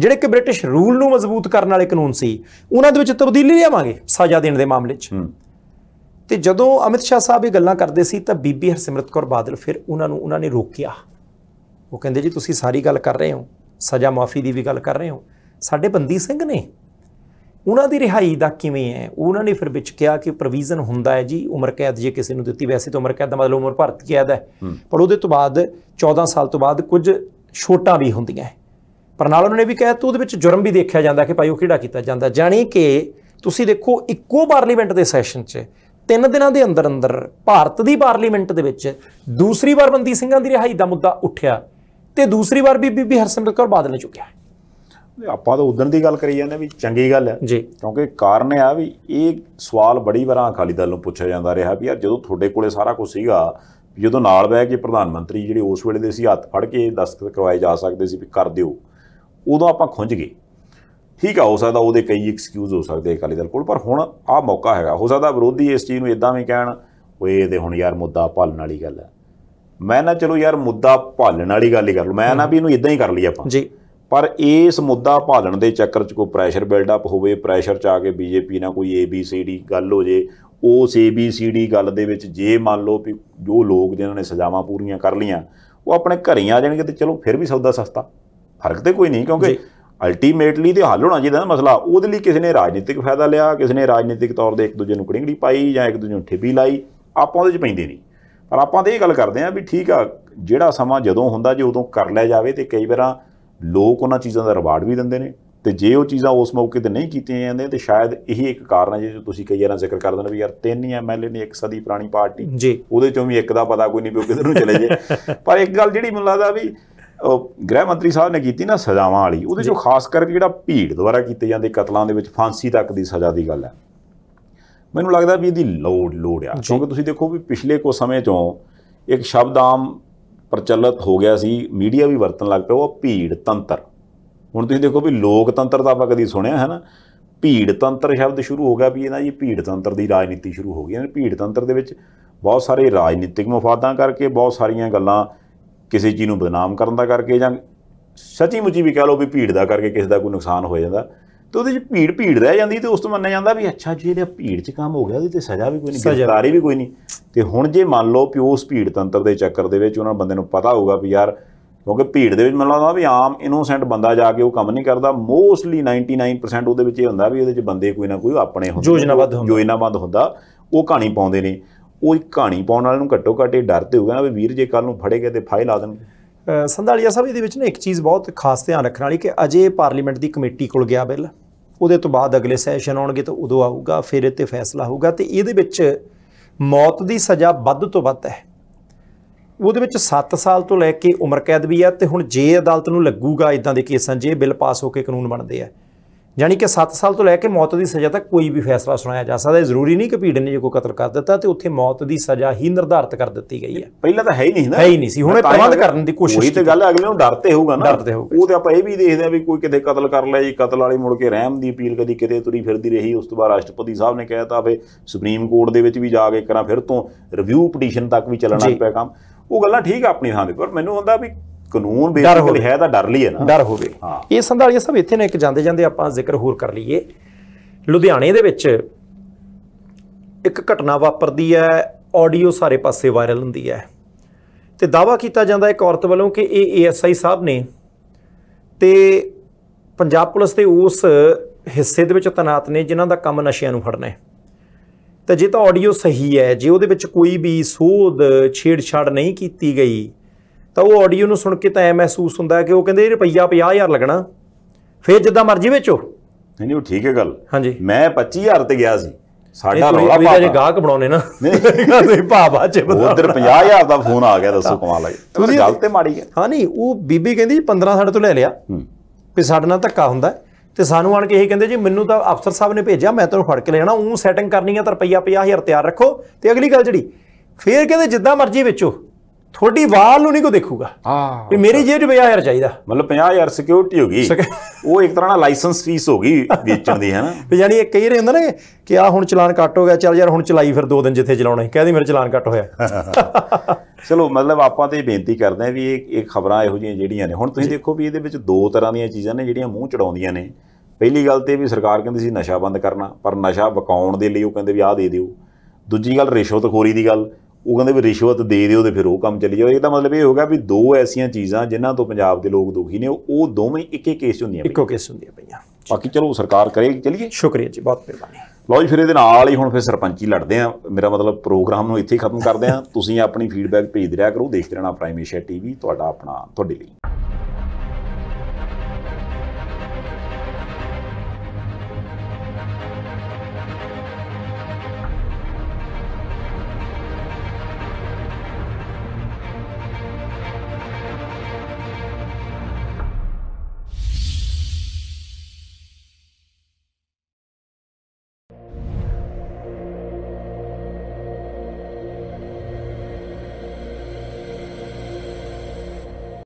जिहड़े कि ब्रिटिश रूल नूं मजबूत करने वाले कानून सी उन्हां दे विच तब्दीली लिआवांगे सज़ा देण दे मामले च। ते जदों अमित शाह साहब ये गल्लां करदे सी तां बीबी हरसिमरत कौर बादल फिर उन्हां नूं उन्हां ने रोकिया, वो कहिंदे जी तुसीं सारी गल कर रहे हो, सज़ा माफ़ी की भी गल कर रहे हो, साडे बंदी सिंह ने उन्हां दी रिहाई दा किवें है। उन्हां ने फिर विच कहा कि प्रोविजन हुंदा है जी उम्र कैद जे किसी नूं दित्ती, वैसे तो उम्र कैद का मतलब उम्र भर की कैद है, पर उहदे तो बाद चौदह साल तो बाद कुछ छोटां भी हुंदियां है, पर नाल उन्होंने भी कहा तो उहदे विच जुर्म भी देखा जाता कि भाई वो किहड़ा कीता जाता। जाने कि तुसीं देखो इक्को पार्लीमेंट के सैशन च तीन दिनां दे अंदर अंदर भारत की पार्लीमेंट दे विच दूसरी बार बंदी ਸਿੰਘਾਂ ਦੀ रिहाई का मुद्दा उठ्या तो दूसरी बार भी बीबी हरसिमरत कौर बादल ने चुक्या। ਆਪਾਂ तो उदन की गल करी जाते भी चंगी गल है जी, क्योंकि कारण है भी ये सवाल बड़ी बार अकाली दल नूं पूछा जाता रहा भी यार जो थोड़े कोले सारा कुछ सीगा जो नाल बह के प्रधानमंत्री जिहड़े उस वेले दे सी हत्थ फड़ के दस्तखत करवाए जा सकते सी भी कर दिओ, उदों आपां खुंझ गए। ठीक है, हो सकता वो कई एक्सक्यूज हो सकते अकाली दल कोल, पर हुण आ मौका हैगा। हो सकता विरोधी इस चीज़ नूं इदां भी कहण ओए ते हुण यार मुद्दा भलन वाली गल है। मैं ना चलो यार मुद्दा भालन वाली गल ही कर लो, मैं ना भी इनू इदा ही कर लीए आपां जी, पर इस मुद्दा भालन के चक्कर च कोई प्रैशर बिल्डअप होवे, प्रैशर च आके बीजेपी ना कोई ए बी सी डी गल हो जाए, उस ए बी सी डी गल दे विच जे मान लो भी जो लोग जिन्हां ने सजावां पूरीआं कर लीआं वो अपने घरें आ जाएंगे तो चलो फिर भी सौदा सस्ता, फर्क तो कोई नहीं, क्योंकि अल्टीमेटली तो हल होना चाहिए ना मसला। उहदे लई किसी ने राजनीतिक फायदा लिया, किसी ने राजनीतिक तौर पर एक दूजे नूं कड़िंगड़ी पाई जां एक दूजे नूं ठेबी लाई, आपां उहदे च पैंदे नहीं। पर आपां तां इह गल करदे आं भी ठीक आ जिहड़ा समां जदों हुंदा जे उदों कर लिया जाए, तो कई बार लोग उन्हां चीज़ां दा रिवार्ड भी दिंदे ने, तो जे वो चीज़ां उस मौके पर नहीं कीतियां जांदियां तो शायद यही एक कारण है जो तुसीं कई बार जिक्र करदे हो भी यार तीन ही एम एल ए ने एक सदी पुरानी पार्टी जी, उहदे चों भी एक दा पता कोई नहीं भी किधर नूं चले जाए। पर एक गल जिहड़ी मैनूं लगदा भी गृह मंत्री साहब ने की ना सजावां वाली, उहदे चों खास करके जिहड़ा भीड़ द्वारा कीते जांदे कतलां दे विच फांसी तक दी सजा दी गल है, मैनूं लगदा भी इहदी लोड़ लोड़ आ, क्योंकि तुसीं देखो भी पिछले कुछ समय चों एक शब्द आम प्रचलित हो गया सी, मीडिया भी वरतन लग पिया, वो भीड़ तंत्र। हुण तुसीं देखो भी लोकतंत्र तां आपां कदी सुणिया है ना, भीड़ तंत्र शब्द शुरू हो गया भी ना जी भीड़ तंत्र की राजनीति शुरू हो गई। भीड़ तंत्र दे विच बहुत सारे राजनीतिक मुफादा करके, बहुत सारिया गल्लां किसी चीज़ को बदनाम करने का करके, जां सची मुची भी कह लो भी भीड़ का करके किसी का कोई नुकसान हो जाता तो वो भीड़ भीड़ रह जाती, तो उस तो मन्निया जाता भी अच्छा जी ये भीड़ च काम हो गया तो सज़ा भी कोई नहीं, गिरफ्तारी भी कोई नहीं। तो हुण जे मान लो कि उस भीड़ तंत्र के चक्कर दे विच उन्हां बंदे नूं पता होगा भी यार, क्योंकि भीड़ दे विच मन लगदा भी आम इनोसेंट बंदा जाके वो काम नहीं करता, मोस्टली नाइनटी नाइन परसेंट उहदे विच इह हुंदा भी उहदे च बंदे कोई ना कोई अपने हुंदे योजनाबद्ध योजनाबद्ध हुंदा, वो कहानी पाउंदे ने। वो एक कहानी पाने वाले घट्टो घट्ट डरते होगा ना भी वीर जे कल फड़े गए तो फाइल ला देंगे। संधालिया साहब ये ना एक चीज़ बहुत खास ध्यान रखने वाली कि अजे पार्लीमेंट की कमेटी को गया बिल, वो तो बाद अगले सैशन आने तो उदों आऊगा, फिर इतने फैसला होगा। तो ये मौत की सज़ा वध तो वध है, वो सत्त साल तो लैके उम्र कैद भी है। तो हूँ जे अदालत में लगूगा इदा के केसा जे बिल पास होकर कानून बनते हैं, यानी कि सत्त साल तो लैके मौत की सज़ा तक कोई भी फैसला सुनाया जा सकता है। जरूरी नहीं कि भीड़ ने जो कोई कतल कर दिता तो उत्थे मौत की सज़ा ही निर्धारित कर दी गई है, पहले तो है ही नहीं ना, है ही नहीं सी। हुणे प्रबंध करने की कोशिश तो गल अगले नूं डरते होगा ना, डरते होगा। वो तो आप यह भी देखते हैं भी कोई कितने कतल कर लिया जी, कतल वाली मुड़ के रहम की अपील कदी किते तुरी फिरदी रही, उस तो बाद राष्ट्रपति साहब ने कहता भी सुप्रीम कोर्ट दे विच भी जाके एक बार फिर तो रिव्यू पटीशन तक भी चलना पिया काम। वो गल्लां ठीक अपनी थां ते, पर मैनूं हुंदा भी ਕਾਨੂੰਨ ਬੇਸਿਕਲੀ ਹੈ ਤਾਂ ਡਰ ਲਈ ਹੈ ਨਾ, ਡਰ ਹੋਵੇ। ਇਹ ਸੰਧਾਲੀਆ ਸਾਹਿਬ ਇੱਥੇ ਨਾ ਇੱਕ ਜਾਂਦੇ ਜਾਂਦੇ ਆਪਾਂ ਜ਼ਿਕਰ ਹੋਰ ਕਰ ਲਈਏ, ਲੁਧਿਆਣੇ ਦੇ ਵਿੱਚ ਇੱਕ ਘਟਨਾ ਵਾਪਰਦੀ ਹੈ, ਆਡੀਓ ਸਾਰੇ ਪਾਸੇ ਵਾਇਰਲ ਹੁੰਦੀ ਹੈ ਤੇ ਦਾਵਾ ਕੀਤਾ ਜਾਂਦਾ ਇੱਕ ਔਰਤ ਵੱਲੋਂ ਕਿ ਇਹ ਏਐਸਆਈ ਸਾਹਿਬ ਨੇ ਤੇ ਪੰਜਾਬ ਪੁਲਿਸ ਦੇ ਉਸ ਹਿੱਸੇ ਦੇ ਵਿੱਚ ਤੈਨਾਤ ਨੇ ਜਿਨ੍ਹਾਂ ਦਾ ਕੰਮ ਨਸ਼ਿਆਂ ਨੂੰ ਫੜਨਾ ਹੈ। ਤੇ ਜੇ ਤਾਂ ਆਡੀਓ ਸਹੀ ਹੈ, ਜੇ ਉਹਦੇ ਵਿੱਚ ਕੋਈ ਵੀ ਸੋਧ ਛੇੜਛਾੜ नहीं ਕੀਤੀ गई तो वो ऑडियो में सुन के तो ऐ महसूस होंदा है कि वो कहते रुपया पचास हज़ार लगना, फिर जिदा मर्जी बेचो। नहीं वो ठीक है गल, हाँ जी मैं पच्ची हज़ार ते गया सी, साडा रौला पा जे गाहक बनाउने ना भावा च उधर पचास हज़ार दा फोन आ गया, दसो कमाल है। तुसीं गल ते माड़ी है। हाँ नहीं वो बीबी कहती पंद्रह साढ़े तो ले लिया भी साढ़े नाल धक्का हुंदा ते सानू आण के यही कहते जी मैनू तो अफसर साहब ने भेजा, मैं तेनों फड़ के लेना, ऊँ सैटिंग करनी है तो रुपया पचास हज़ार तैयार रखो। तो अगली गल जी फिर कहते जिदा मर्जी बेचो, थोड़ी वाल नहीं को देखूगा। हाँ मेरी जेब पचास हज़ार चाहिए, मतलब पचास हज़ार सिक्योरिटी होगी, वो एक तरह लाइसेंस फीस होगी बेचण दी, है ना। यानी एक कई रहे होंगे ना कि आ हूँ चलान कट हो गया, चल यार हूँ चलाई फिर दो दिन जिथे चलाने कह दी मेरा चलान कट होया। चलो मतलब आपां ते बेनती करते हैं भी ये खबरां इहो जिहियां जिहड़ियां ने, हुण तुसीं देखो भी इहदे विच दो तरह दीयां चीज़ां ने जिहड़ियां मूँह चढ़ाउंदियां ने। पहली गल ते भी सरकार कहंदी सी नशा बंद करना, पर नशा वकाउण दे लई ओह कहंदे वी आह दे दिओ। दूजी गल रिश्वतखोरी दी गल, वो कहते भी रिश्वत दे दो तो फिर वो काम चली जाओ। यह मतलब ये होगा भी दो ऐसा चीज़ा जिन्हों तो पंजाब के लोग दुखी ने, वो दोवें एक ही केस होंगे, इको केस होंगे पाइं। बाकी चलो सरकार करेगी। चलिए शुक्रिया जी, बहुत मेहरबानी। लो जी फिर ये ही हूँ फिर सरपंची लड़ते हैं, मेरा मतलब प्रोग्राम में इतें ही खत्म करते हैं। तुम अपनी फीडबैक भेजते रहा करो, देखते रहना प्राइम एशिया टीवी, अपना थोड़े लिए।